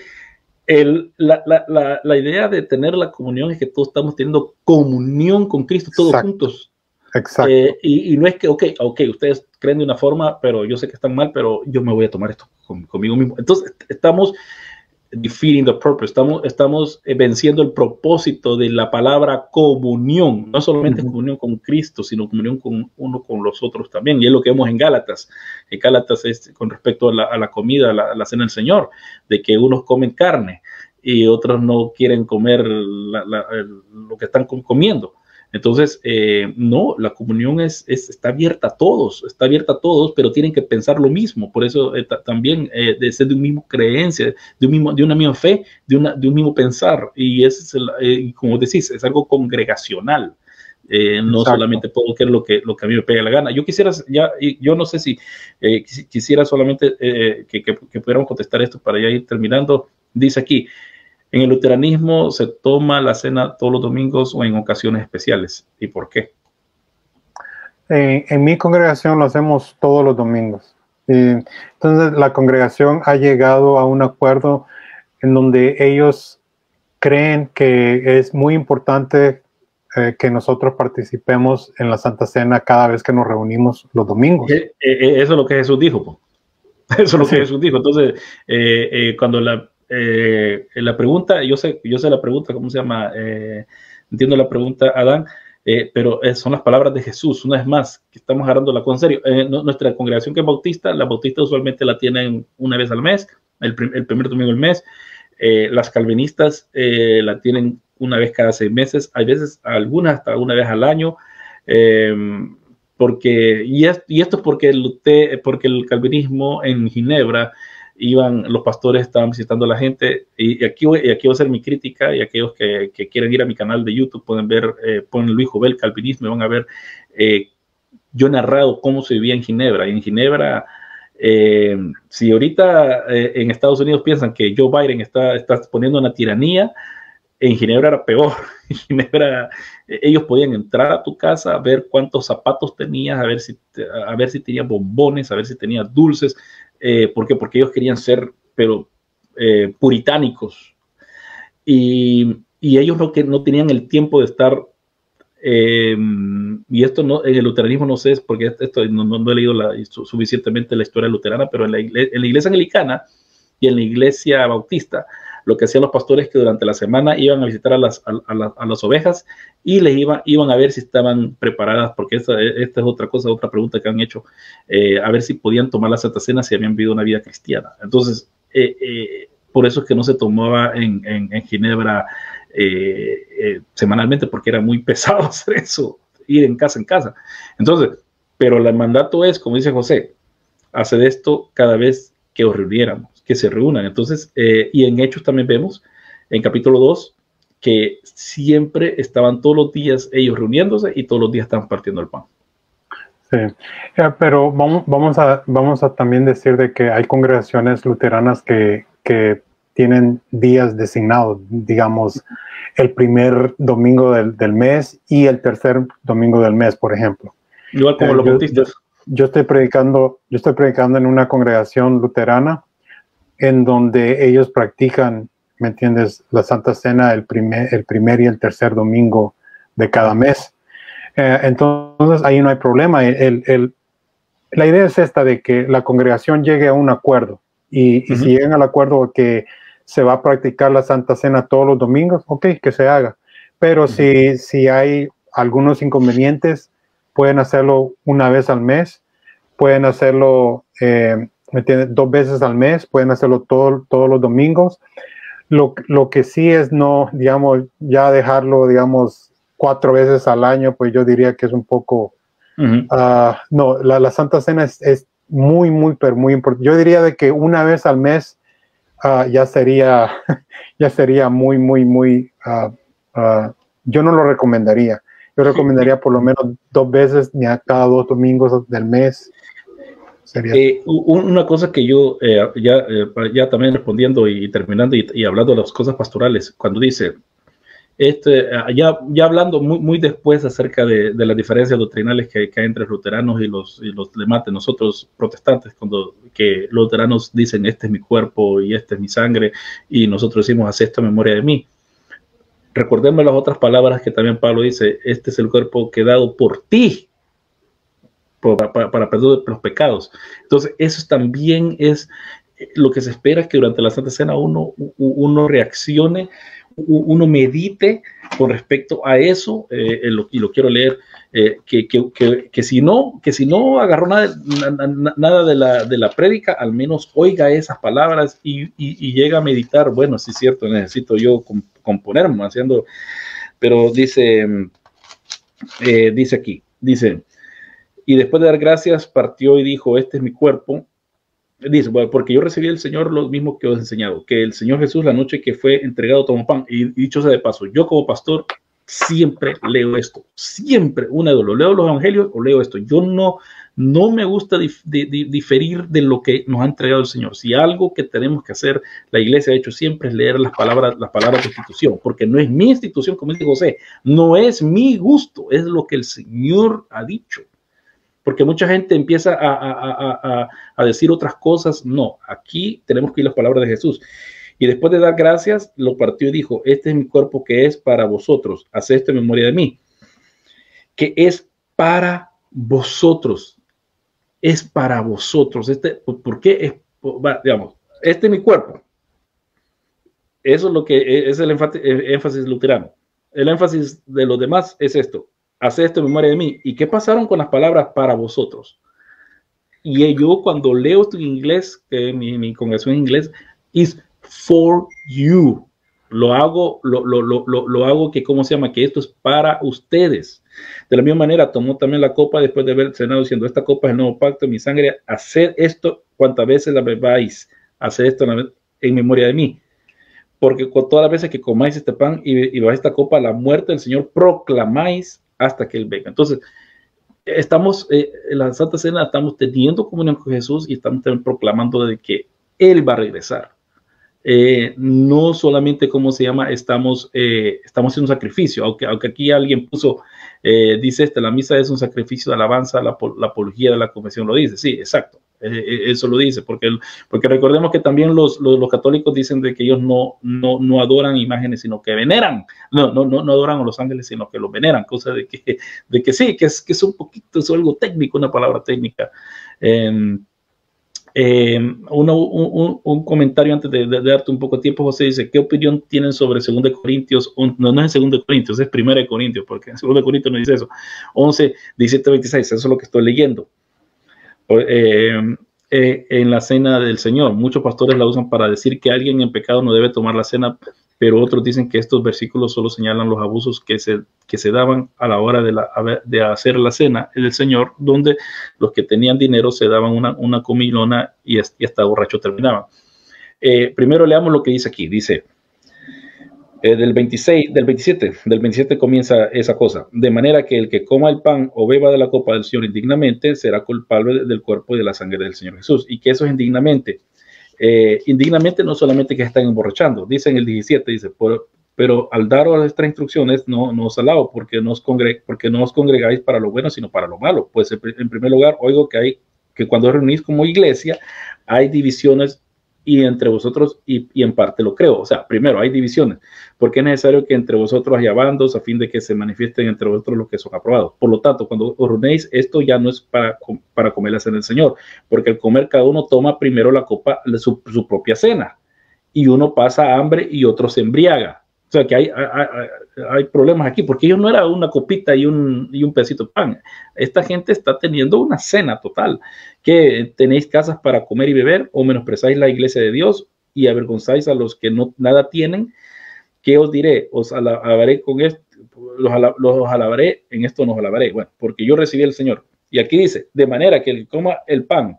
El, la, la, la, la idea de tener la comunión es que todos estamos teniendo comunión con Cristo, todos exacto, juntos. Exacto. Eh, y, y no es que, ok, ok, ustedes creen de una forma, pero yo sé que están mal, pero yo me voy a tomar esto con, conmigo mismo. Entonces, estamos defeating the purpose, estamos, estamos venciendo el propósito de la palabra comunión. No solamente uh-huh. comunión con Cristo, sino comunión con uno con los otros también. Y es lo que vemos en Gálatas. En Gálatas es con respecto a la, a la comida, a la, a la cena del Señor, de que unos comen carne y otros no quieren comer la, la, el, lo que están comiendo. Entonces, eh, no, la comunión es, es, está abierta a todos, está abierta a todos, pero tienen que pensar lo mismo. Por eso eh, también eh, de ser de un mismo creencia, de, un mismo, de una misma fe, de, una, de un mismo pensar. Y es, el, eh, como decís, es algo congregacional. Eh, no Exacto. solamente puedo creer lo que, lo que a mí me pega la gana. Yo quisiera, ya, yo no sé si eh, quisiera solamente eh, que, que, que pudiéramos contestar esto para ya ir terminando. Dice aquí, en el luteranismo se toma la cena todos los domingos o en ocasiones especiales. ¿Y por qué? Eh, en mi congregación lo hacemos todos los domingos. Eh, entonces la congregación ha llegado a un acuerdo en donde ellos creen que es muy importante eh, que nosotros participemos en la Santa Cena cada vez que nos reunimos los domingos. Eh, eh, eso es lo que Jesús dijo, po. Eso es lo sí. que Jesús dijo. Entonces, eh, eh, cuando la... Eh, la pregunta, yo sé, yo sé la pregunta, ¿cómo se llama? Eh, entiendo la pregunta, Adán, eh, pero son las palabras de Jesús, una vez más, que estamos agarrando la con serio. Eh, no, nuestra congregación que es bautista, la bautista usualmente la tienen una vez al mes, el, prim, el primer domingo del mes. Eh, las calvinistas eh, la tienen una vez cada seis meses, hay veces, algunas hasta una vez al año. Eh, porque, y, es, y esto es porque el, porque el calvinismo en Ginebra iban, los pastores estaban visitando a la gente, y, y aquí voy, y aquí voy a hacer mi crítica, y aquellos que, que quieran ir a mi canal de YouTube pueden ver, eh, ponen Luis Jovel Calvinismo, y van a ver, eh, yo he narrado cómo se vivía en Ginebra, y en Ginebra, eh, si ahorita eh, en Estados Unidos piensan que Joe Biden está, está poniendo una tiranía, en Ginebra era peor. En Ginebra eh, ellos podían entrar a tu casa a ver cuántos zapatos tenías, a ver si, a ver si tenías bombones, a ver si tenías dulces. Eh, ¿Por qué? Porque ellos querían ser, pero eh, puritánicos. Y, y ellos no, que no tenían el tiempo de estar. Eh, y esto no, en el luteranismo no sé, porque esto no, no, no he leído la, suficientemente la historia luterana, pero en la, iglesia, en la iglesia anglicana y en la iglesia bautista, lo que hacían los pastores es que durante la semana iban a visitar a las, a, a las, a las ovejas y les iba, iban a ver si estaban preparadas, porque esta, esta es otra cosa, otra pregunta que han hecho, eh, a ver si podían tomar la Santa Cena si habían vivido una vida cristiana. Entonces, eh, eh, por eso es que no se tomaba en, en, en Ginebra eh, eh, semanalmente, porque era muy pesado hacer eso, ir en casa en casa. Entonces, pero el mandato es, como dice José, hacer esto cada vez que os reuniéramos, que se reúnan. Entonces, eh, y en Hechos también vemos, en capítulo dos, que siempre estaban todos los días ellos reuniéndose y todos los días estaban partiendo el pan. Sí, eh, pero vamos, vamos, a, vamos a también decir de que hay congregaciones luteranas que, que tienen días designados, digamos, el primer domingo del, del mes y el tercer domingo del mes, por ejemplo. Igual como eh, los yo, bautistas. Yo, yo, estoy predicando, yo estoy predicando en una congregación luterana en donde ellos practican, ¿me entiendes?, la Santa Cena el primer, el primer y el tercer domingo de cada mes. Eh, entonces, ahí no hay problema. El, el, la idea es esta, de que la congregación llegue a un acuerdo. Y, y uh-huh. si llegan al acuerdo que se va a practicar la Santa Cena todos los domingos, ok, que se haga. Pero uh-huh. si, si hay algunos inconvenientes, pueden hacerlo una vez al mes, pueden hacerlo... Eh, ¿Me entiendes? Dos veces al mes, pueden hacerlo todo, todos los domingos. Lo, lo que sí es no, digamos, ya dejarlo, digamos, cuatro veces al año, pues yo diría que es un poco... Uh-huh. uh, no, la, la Santa Cena es, es muy, muy, pero muy importante. Yo diría de que una vez al mes uh, ya sería, ya sería muy, muy, muy... Uh, uh, yo no lo recomendaría. Yo recomendaría por lo menos dos veces, ya cada dos domingos del mes. Sería. Eh, una cosa que yo, eh, ya, eh, ya también respondiendo y terminando y, y hablando de las cosas pastorales, cuando dice, este, ya, ya hablando muy, muy después acerca de, de las diferencias doctrinales que, que hay entre los luteranos y los, y los demás de nosotros protestantes, cuando que los luteranos dicen, este es mi cuerpo y esta es mi sangre, y nosotros decimos, haz esta memoria de mí. Recordemos las otras palabras que también Pablo dice, este es el cuerpo que he dado por ti, para, para, para perdón de los pecados. Entonces, eso también es lo que se espera, que durante la Santa Cena uno, uno reaccione, uno medite con respecto a eso, eh, lo, y lo quiero leer, eh, que, que, que, que, si no, que si no agarró nada, na, nada de la, de la prédica, al menos oiga esas palabras y, y, y llega a meditar, bueno, sí es cierto, necesito yo comp componerme, haciendo, pero dice, eh, dice aquí, dice, y después de dar gracias, partió y dijo, este es mi cuerpo. Dice, bueno, porque yo recibí del Señor lo mismo que os he enseñado, que el Señor Jesús la noche que fue entregado tomó pan. Y, y dicho sea de paso, yo como pastor siempre leo esto, siempre una de dos, leo los evangelios o leo esto. Yo no, no me gusta dif, de, de, diferir de lo que nos ha entregado el Señor. Si algo que tenemos que hacer, la iglesia ha hecho siempre, es leer las palabras, las palabras de institución, porque no es mi institución, como dice José, no es mi gusto, es lo que el Señor ha dicho. Porque mucha gente empieza a, a, a, a decir otras cosas. No, aquí tenemos que ir las palabras de Jesús. Y después de dar gracias, lo partió y dijo, este es mi cuerpo que es para vosotros. Haced esto en memoria de mí. Que es para vosotros. Es para vosotros. Este, ¿por qué es? Digamos, este es mi cuerpo. Eso es lo que es el énfasis luterano. El énfasis de los demás es esto. Haced esto en memoria de mí. ¿Y qué pasaron con las palabras para vosotros? Y yo cuando leo esto en inglés, que mi, mi congregación en inglés, is for you. Lo hago, lo, lo, lo, lo, lo hago que, ¿cómo se llama? Que esto es para ustedes. De la misma manera, tomó también la copa después de haber cenado diciendo, esta copa es el nuevo pacto en mi sangre. Haced esto cuantas veces la bebáis. Haced esto en, la, en memoria de mí. Porque con todas las veces que comáis este pan y, y bebáis esta copa, la muerte del Señor proclamáis hasta que Él venga. Entonces, estamos, eh, en la Santa Cena estamos teniendo comunión con Jesús y estamos también proclamando de que Él va a regresar. Eh, no solamente, ¿cómo se llama? Estamos, eh, estamos haciendo un sacrificio, aunque, aunque aquí alguien puso, eh, dice, esta, la misa es un sacrificio de alabanza, la, la apología de la confesión lo dice. Sí, exacto. Eso lo dice, porque, porque recordemos que también los, los, los católicos dicen de que ellos no, no, no adoran imágenes, sino que veneran. No, no, no, no adoran a los ángeles, sino que los veneran. Cosa de que, de que sí, que es, que es un poquito, es algo técnico, una palabra técnica. Eh, eh, uno, un, un comentario antes de, de, de darte un poco de tiempo, José, dice, ¿qué opinión tienen sobre dos Corintios? No, no es en dos Corintios, es primera de Corintios, porque en dos Corintios no dice eso. once, diecisiete, veintiséis, eso es lo que estoy leyendo. Eh, eh, en la cena del Señor, muchos pastores la usan para decir que alguien en pecado no debe tomar la cena, pero otros dicen que estos versículos solo señalan los abusos que se, que se daban a la hora de, la, de hacer la cena del Señor, donde los que tenían dinero se daban una, una comilona y, y hasta borracho terminaban. Eh, primero leamos lo que dice aquí, dice... Eh, del veintisiete comienza esa cosa. De manera que el que coma el pan o beba de la copa del Señor indignamente será culpable del cuerpo y de la sangre del Señor Jesús. Y que eso es indignamente. Eh, indignamente no solamente que están emborrachando. Dice en el diecisiete, dice, por, pero al daros estas instrucciones no, no os alabo, porque no os, congre, porque no os congregáis para lo bueno, sino para lo malo. Pues en primer lugar, oigo que, hay, que cuando os reunís como iglesia hay divisiones y entre vosotros, y, y en parte lo creo. O sea, primero, hay divisiones, porque es necesario que entre vosotros haya bandos a fin de que se manifiesten entre vosotros los que son aprobados. Por lo tanto, cuando os reunéis, esto ya no es para, para comer la cena del Señor, porque al comer cada uno toma primero la copa, la, su, su propia cena, y uno pasa hambre y otro se embriaga. O sea, que hay, hay, hay problemas aquí, porque ellos no era una copita y un, y un pedacito de pan. Esta gente está teniendo una cena total. Que tenéis casas para comer y beber, o menosprezáis la iglesia de Dios, y avergonzáis a los que no nada tienen, ¿qué os diré? Os alabaré con esto, los, ala, los alabaré, en esto nos alabaré. Bueno, porque yo recibí al Señor. Y aquí dice, de manera que él coma el pan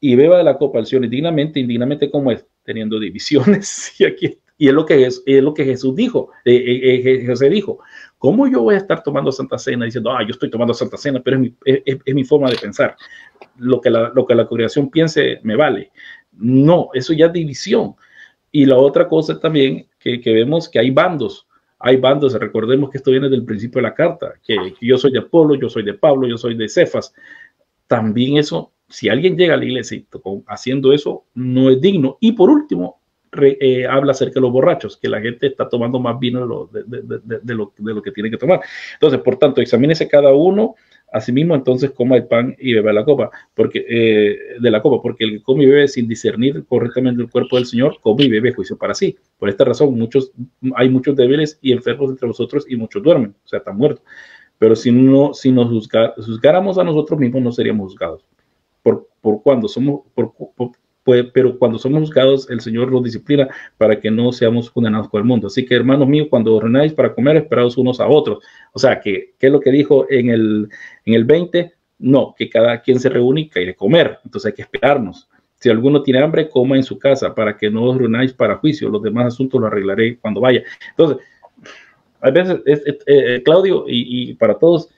y beba de la copa al Señor indignamente, indignamente como es, teniendo divisiones. Y aquí está. Y es lo que, es, es lo que Jesús dijo, eh, eh, eh, José dijo, ¿cómo yo voy a estar tomando Santa Cena diciendo, ah, yo estoy tomando Santa Cena, pero es mi, es, es mi forma de pensar? Lo que, la, lo que la congregación piense me vale. No, eso ya es división. Y la otra cosa también que, que vemos que hay bandos, hay bandos, recordemos que esto viene del principio de la carta, que, que yo soy de Apolo, yo soy de Pablo, yo soy de Cefas. También eso, si alguien llega a la iglesia haciendo eso, no es digno. Y por último, Re, eh, habla acerca de los borrachos, que la gente está tomando más vino de lo, de, de, de, de lo, de lo que tiene que tomar. Entonces, por tanto, examínese cada uno a sí mismo, entonces coma el pan y beba la copa, porque, eh, de la copa, porque el que come y bebe sin discernir correctamente el cuerpo del Señor, come y bebe juicio para sí. Por esta razón, muchos, hay muchos débiles y enfermos entre vosotros y muchos duermen, o sea, están muertos. Pero si, no, si nos juzga, juzgáramos a nosotros mismos, no seríamos juzgados. Por, por cuando somos... Por, por, pero cuando somos juzgados, el Señor los disciplina para que no seamos condenados con el mundo. Así que, hermanos míos, cuando ordenáis para comer, esperaos unos a otros. O sea, que ¿qué es lo que dijo en el, en el veinte? No, que cada quien se reúne y quiere comer. Entonces hay que esperarnos. Si alguno tiene hambre, coma en su casa para que no os reunáis para juicio. Los demás asuntos los arreglaré cuando vaya. Entonces, a veces, es, es, eh, Claudio, y, y para todos,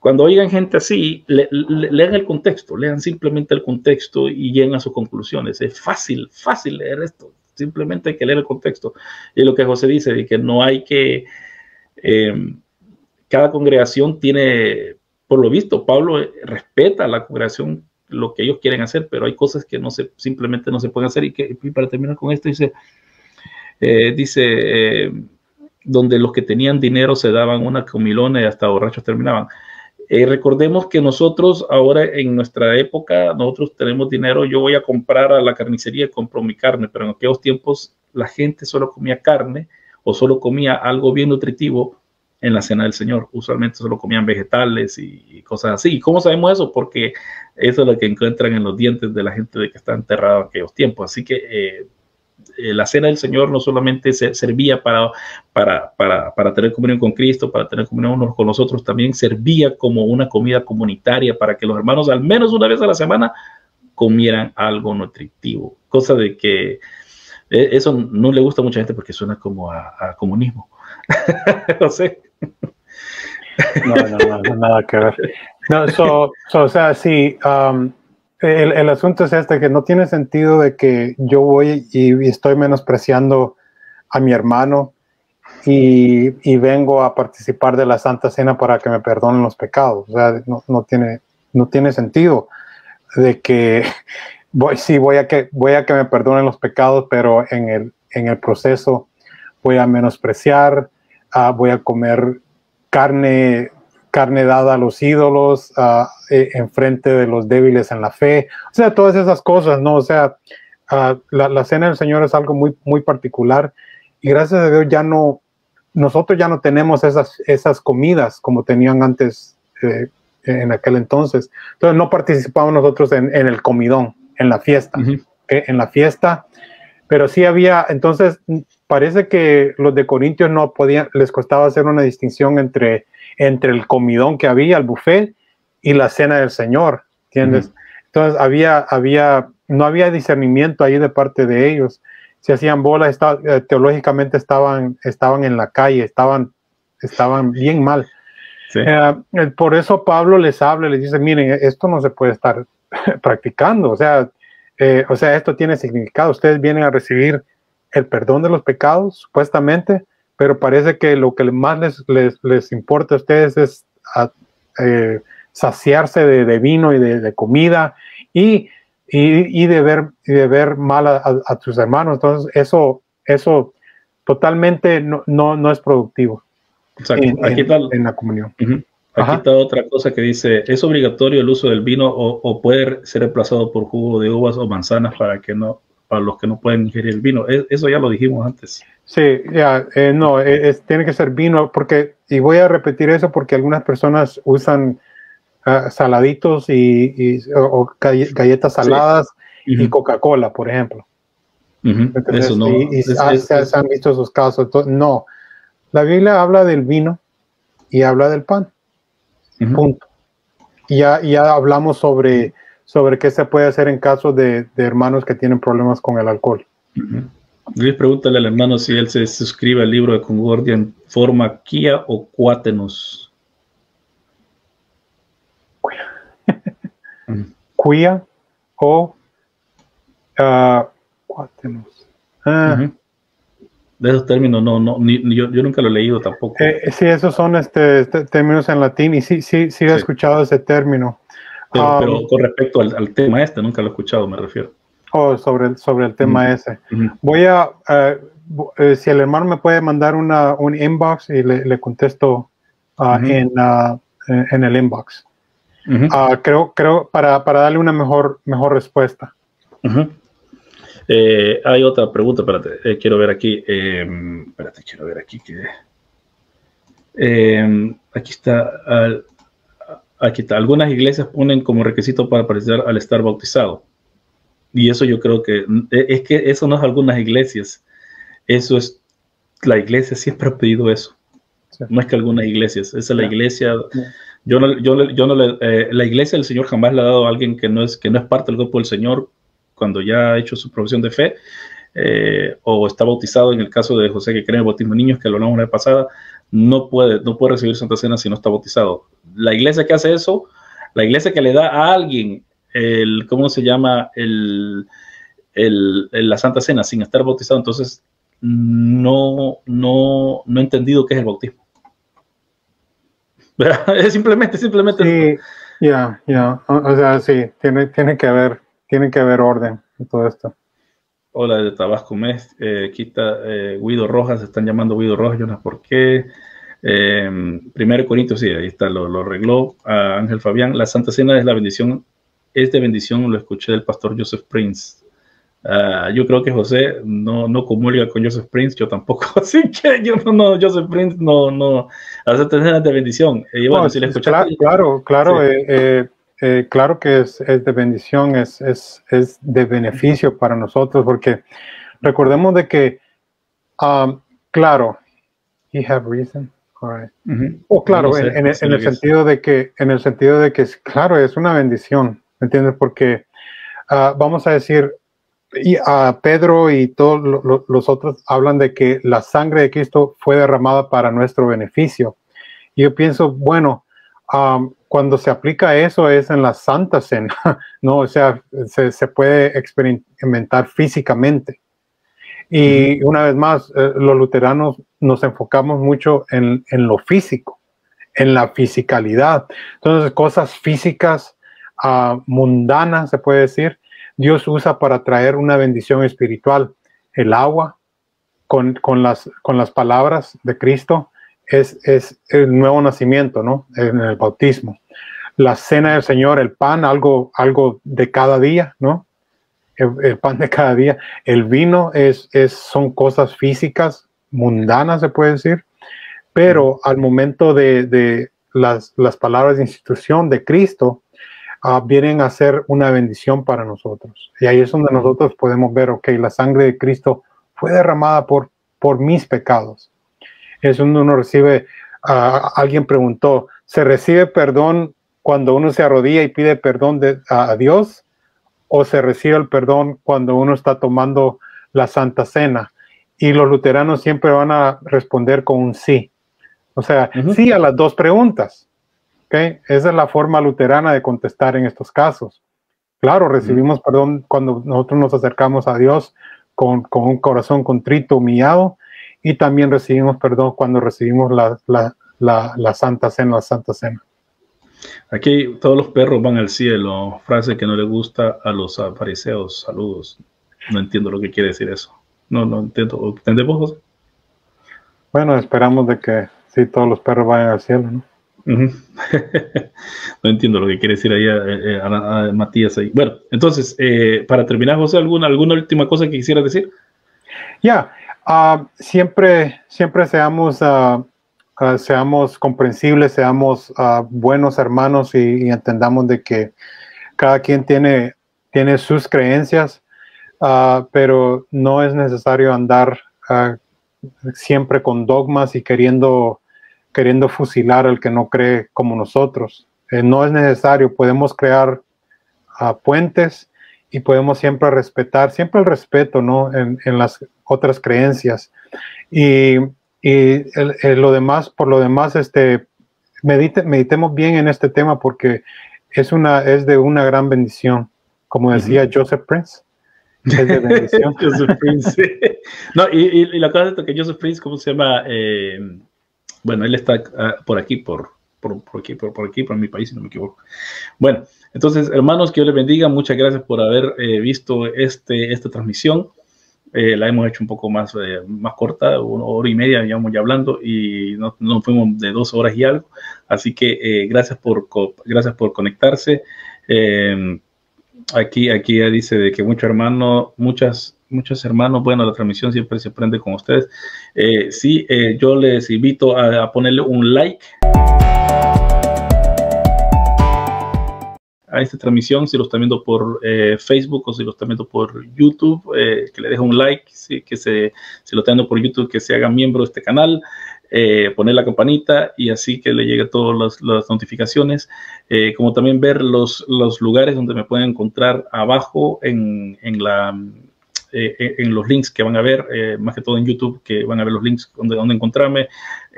cuando oigan gente así, le, le, lean el contexto, lean simplemente el contexto y lleguen a sus conclusiones. Es fácil, fácil leer esto. Simplemente hay que leer el contexto. Y lo que José dice, de que no hay que... Eh, cada congregación tiene, por lo visto, Pablo respeta a la congregación lo que ellos quieren hacer, pero hay cosas que no se, simplemente no se pueden hacer. Y, que, y para terminar con esto, dice... Eh, dice eh, donde los que tenían dinero se daban una comilona y hasta borrachos terminaban. Eh, recordemos que nosotros ahora en nuestra época, nosotros tenemos dinero, yo voy a comprar a la carnicería, compro mi carne, pero en aquellos tiempos la gente solo comía carne o solo comía algo bien nutritivo en la cena del Señor, usualmente solo comían vegetales y, y cosas así. ¿Y cómo sabemos eso? Porque eso es lo que encuentran en los dientes de la gente de que está enterrada en aquellos tiempos, así que eh, la cena del Señor no solamente servía para, para, para, para tener comunión con Cristo, para tener comunión unos con los otros, también servía como una comida comunitaria para que los hermanos al menos una vez a la semana comieran algo nutritivo, cosa de que eso no le gusta a mucha gente porque suena como a, a comunismo. No sé. No, no, no, no, nada que ver. No, so, so, o sea, sí... Um, El, el asunto es este, que no tiene sentido de que yo voy y estoy menospreciando a mi hermano y, y vengo a participar de la Santa Cena para que me perdonen los pecados. O sea, no, no, tiene, no tiene sentido de que voy, sí, voy a que, voy a que me perdonen los pecados, pero en el, en el proceso voy a menospreciar, uh, voy a comer carne... carne dada a los ídolos, uh, en frente de los débiles en la fe, o sea, todas esas cosas, ¿no? O sea, uh, la, la cena del Señor es algo muy, muy particular, y gracias a Dios ya no, nosotros ya no tenemos esas, esas comidas como tenían antes, eh, en aquel entonces. Entonces no participamos nosotros en, en el comidón, en la fiesta, uh-huh. eh, en la fiesta, pero sí había, entonces parece que los de Corintios no podían, les costaba hacer una distinción entre entre el comidón que había, el buffet, y la cena del Señor, ¿entiendes? Uh-huh. Entonces, había, había, no había discernimiento ahí de parte de ellos. Se hacían bolas, está, teológicamente estaban, estaban en la calle, estaban, estaban bien mal. Sí. Eh, por eso Pablo les habla, les dice, miren, esto no se puede estar practicando, o sea, eh, o sea, esto tiene significado. Ustedes vienen a recibir el perdón de los pecados, supuestamente, pero parece que lo que más les, les, les importa a ustedes es a, eh, saciarse de, de vino y de, de comida y, y, y, de ver, y de ver mal a, a, a sus hermanos. Entonces, eso, eso totalmente no, no, no es productivo. Exacto. En, Aquí en, está... en la comunión. Uh-huh. Aquí está otra cosa que dice, ¿es obligatorio el uso del vino o, o puede ser reemplazado por jugo de uvas o manzanas para que no... para los que no pueden ingerir el vino? Eso ya lo dijimos antes. Sí, ya, eh, no, es, tiene que ser vino, porque, y voy a repetir eso porque algunas personas usan uh, saladitos y, y o, o galletas saladas, sí. Y uh-huh. Coca-Cola, por ejemplo. Uh-huh. Entonces, eso no, y, y es, ah, es, se, es, se han visto esos casos. Entonces, no, la Biblia habla del vino y habla del pan. Uh-huh. Punto. Y ya, ya hablamos sobre, sobre qué se puede hacer en caso de, de hermanos que tienen problemas con el alcohol. Uh-huh. Luis, pregúntale al hermano si él se suscribe al libro de Concordia en forma Kia o Cuátenos. Cuía o uh, Cuátenos. Ah. Uh-huh. De esos términos, no, no, ni, ni yo, yo nunca lo he leído tampoco. Eh, sí, esos son este, este, términos en latín y sí, sí, sí he sí. escuchado ese término. Pero, um, pero con respecto al, al tema este, nunca lo he escuchado, me refiero. Oh, sobre, sobre el tema uh-huh. ese. Uh-huh. Voy a, uh, uh, si el hermano me puede mandar una, un inbox y le, le contesto uh, uh-huh. en, uh, en el inbox. Uh-huh. uh, creo, creo, para, para darle una mejor, mejor respuesta. Uh-huh. Eh, hay otra pregunta, espérate, eh, quiero ver aquí, eh, espérate, quiero ver aquí que... Eh, aquí está, al, aquí está, algunas iglesias ponen como requisito para participar al estar bautizado. Y eso yo creo que, es que eso no es algunas iglesias, eso es, la iglesia siempre ha pedido eso, sí. No es que algunas iglesias, esa es la sí. iglesia, sí. yo no, yo, yo no le, eh, la iglesia del Señor jamás le ha dado a alguien que no es, que no es parte del grupo del Señor cuando ya ha hecho su profesión de fe, eh, o está bautizado. En el caso de José que cree en el bautismo de niños, que lo hablamos la vez pasada, no puede, no puede recibir Santa Cena si no está bautizado. La iglesia que hace eso, la iglesia que le da a alguien el, ¿cómo se llama? El, el, el, la Santa Cena sin estar bautizado, entonces no, no, no he entendido qué es el bautismo. Es simplemente, simplemente. Sí, ya, ya, o, o sea, sí, tiene, tiene que haber, tiene que haber orden en todo esto. Hola, de Tabasco Mes, eh, quita, eh, Guido Rojas, están llamando Guido Rojas, yo no sé por qué. Eh, primero Corintios, sí, ahí está, lo, lo arregló a Ángel Fabián. La Santa Cena es la bendición. Este bendición lo escuché del pastor Joseph Prince. Uh, yo creo que José no, no comulga con Joseph Prince, yo tampoco. Así que yo no, no Joseph Prince no, no. Las cenas de bendición. Eh, bueno, no, si es, claro, claro, claro, sí. eh, eh, eh, claro que es, es de bendición, es, es, es de beneficio para nosotros, porque recordemos de que, um, claro, he have reason. Right. Uh-huh. O oh, claro, no sé, en, en, en el sentido de que, en el sentido de que, claro, es una bendición. ¿Me entiendes? Porque uh, vamos a decir, y a Pedro y todos lo, lo, los otros hablan de que la sangre de Cristo fue derramada para nuestro beneficio. Y yo pienso, bueno, um, cuando se aplica eso es en la Santa Cena, ¿no? O sea, se, se puede experimentar físicamente. Y una vez más, eh, los luteranos nos enfocamos mucho en, en lo físico, en la fisicalidad. Entonces, cosas físicas, Uh, mundana, se puede decir, Dios usa para traer una bendición espiritual. El agua con, con, las, con las palabras de Cristo es, es el nuevo nacimiento, ¿no? En el bautismo, la cena del Señor, el pan, algo, algo de cada día, ¿no? el, el pan de cada día, el vino es, es, son cosas físicas mundanas, se puede decir, pero al momento de, de las, las palabras de institución de Cristo, Uh, vienen a ser una bendición para nosotros. Y ahí es donde nosotros podemos ver, ok, la sangre de Cristo fue derramada por, por mis pecados. Es donde uno recibe, uh, alguien preguntó, ¿se recibe perdón cuando uno se arrodilla y pide perdón de, a, a Dios? ¿O se recibe el perdón cuando uno está tomando la Santa Cena? Y los luteranos siempre van a responder con un sí. O sea, uh-huh. sí a las dos preguntas. Okay. Esa es la forma luterana de contestar en estos casos. Claro, recibimos mm. perdón cuando nosotros nos acercamos a Dios con, con un corazón contrito, humillado, y también recibimos perdón cuando recibimos la, la, la, la Santa Cena, la Santa Cena. Aquí todos los perros van al cielo, frase que no le gusta a los fariseos. Saludos. No entiendo lo que quiere decir eso. No, no entiendo. ¿Entendemos, José? Bueno, esperamos de que sí, todos los perros vayan al cielo, ¿no? Uh-huh. No entiendo lo que quiere decir ahí a, a, a Matías ahí. Bueno, entonces, eh, para terminar, José, ¿alguna, alguna última cosa que quisiera decir? Ya, yeah. uh, siempre, siempre seamos, uh, uh, seamos comprensibles, seamos uh, buenos hermanos y, y entendamos de que cada quien tiene, tiene sus creencias, uh, pero no es necesario andar uh, siempre con dogmas y queriendo, queriendo fusilar al que no cree como nosotros. Eh, no es necesario, podemos crear uh, puentes y podemos siempre respetar, siempre el respeto, ¿no?, en, en las otras creencias. Y, y el, el, lo demás, por lo demás, este, medite, meditemos bien en este tema, porque es, una, es de una gran bendición. Como decía uh-huh. Joseph Prince, es de bendición. Joseph Prince. No, y, y, y la cosa es que Joseph Prince, ¿cómo se llama? Eh, bueno, él está uh, por aquí, por... Por, por aquí, por, por aquí, por mi país, si no me equivoco. Bueno, entonces, hermanos, que Dios les bendiga. Muchas gracias por haber eh, visto este, esta transmisión. Eh, la hemos hecho un poco más, eh, más corta, una hora y media, digamos, ya hablando, y no, no fuimos de dos horas y algo. Así que eh, gracias, por, gracias por conectarse. Eh, aquí, aquí ya dice de que muchos hermanos, muchas... Muchos hermanos, bueno, la transmisión siempre se prende con ustedes. Eh, sí, eh, yo les invito a, a ponerle un like a esta transmisión, si lo están viendo por eh, Facebook o si lo están viendo por YouTube, eh, que le deje un like, sí, que se, si lo están viendo por YouTube, que se haga miembro de este canal, eh, poner la campanita y así que le lleguen todas las, las notificaciones, eh, como también ver los, los lugares donde me pueden encontrar abajo en, en la... Eh, en los links que van a ver, eh, más que todo en YouTube, que van a ver los links donde, donde encontrarme,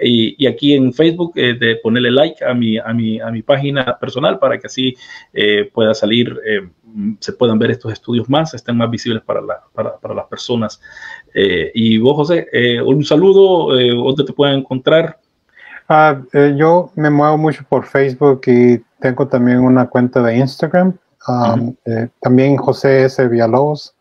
y, y aquí en Facebook, eh, de ponerle like a mi, a, mi, a mi página personal, para que así eh, pueda salir, eh, se puedan ver estos estudios más, estén más visibles para, la, para, para las personas. Eh, y vos, José, eh, un saludo, eh, ¿dónde te pueden encontrar? Ah, eh, yo me muevo mucho por Facebook y tengo también una cuenta de Instagram, um, uh-huh. eh, también José S. Villalobos.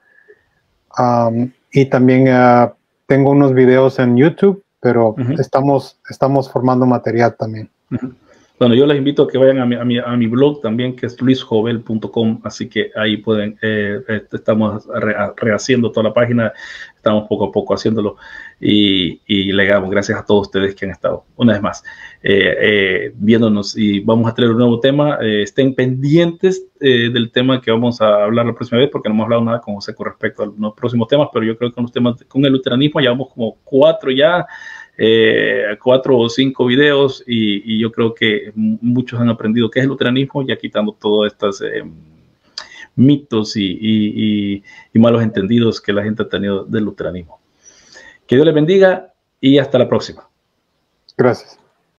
Um, y también uh, tengo unos videos en YouTube, pero uh-huh. estamos, estamos formando material también. Uh-huh. Bueno, yo les invito a que vayan a mi, a mi, a mi blog también, que es luis jovel punto com, así que ahí pueden, eh, estamos re, rehaciendo toda la página, estamos poco a poco haciéndolo, y, y le damos gracias a todos ustedes que han estado, una vez más, eh, eh, viéndonos, y vamos a traer un nuevo tema, eh, estén pendientes eh, del tema que vamos a hablar la próxima vez, porque no hemos hablado nada con José con respecto a los próximos temas, pero yo creo que con los temas, con el luteranismo llevamos como cuatro ya, Eh, cuatro o cinco videos y, y yo creo que muchos han aprendido qué es el luteranismo, ya quitando todos estos eh, mitos y, y, y, y malos entendidos que la gente ha tenido del luteranismo. Que Dios les bendiga y hasta la próxima. Gracias.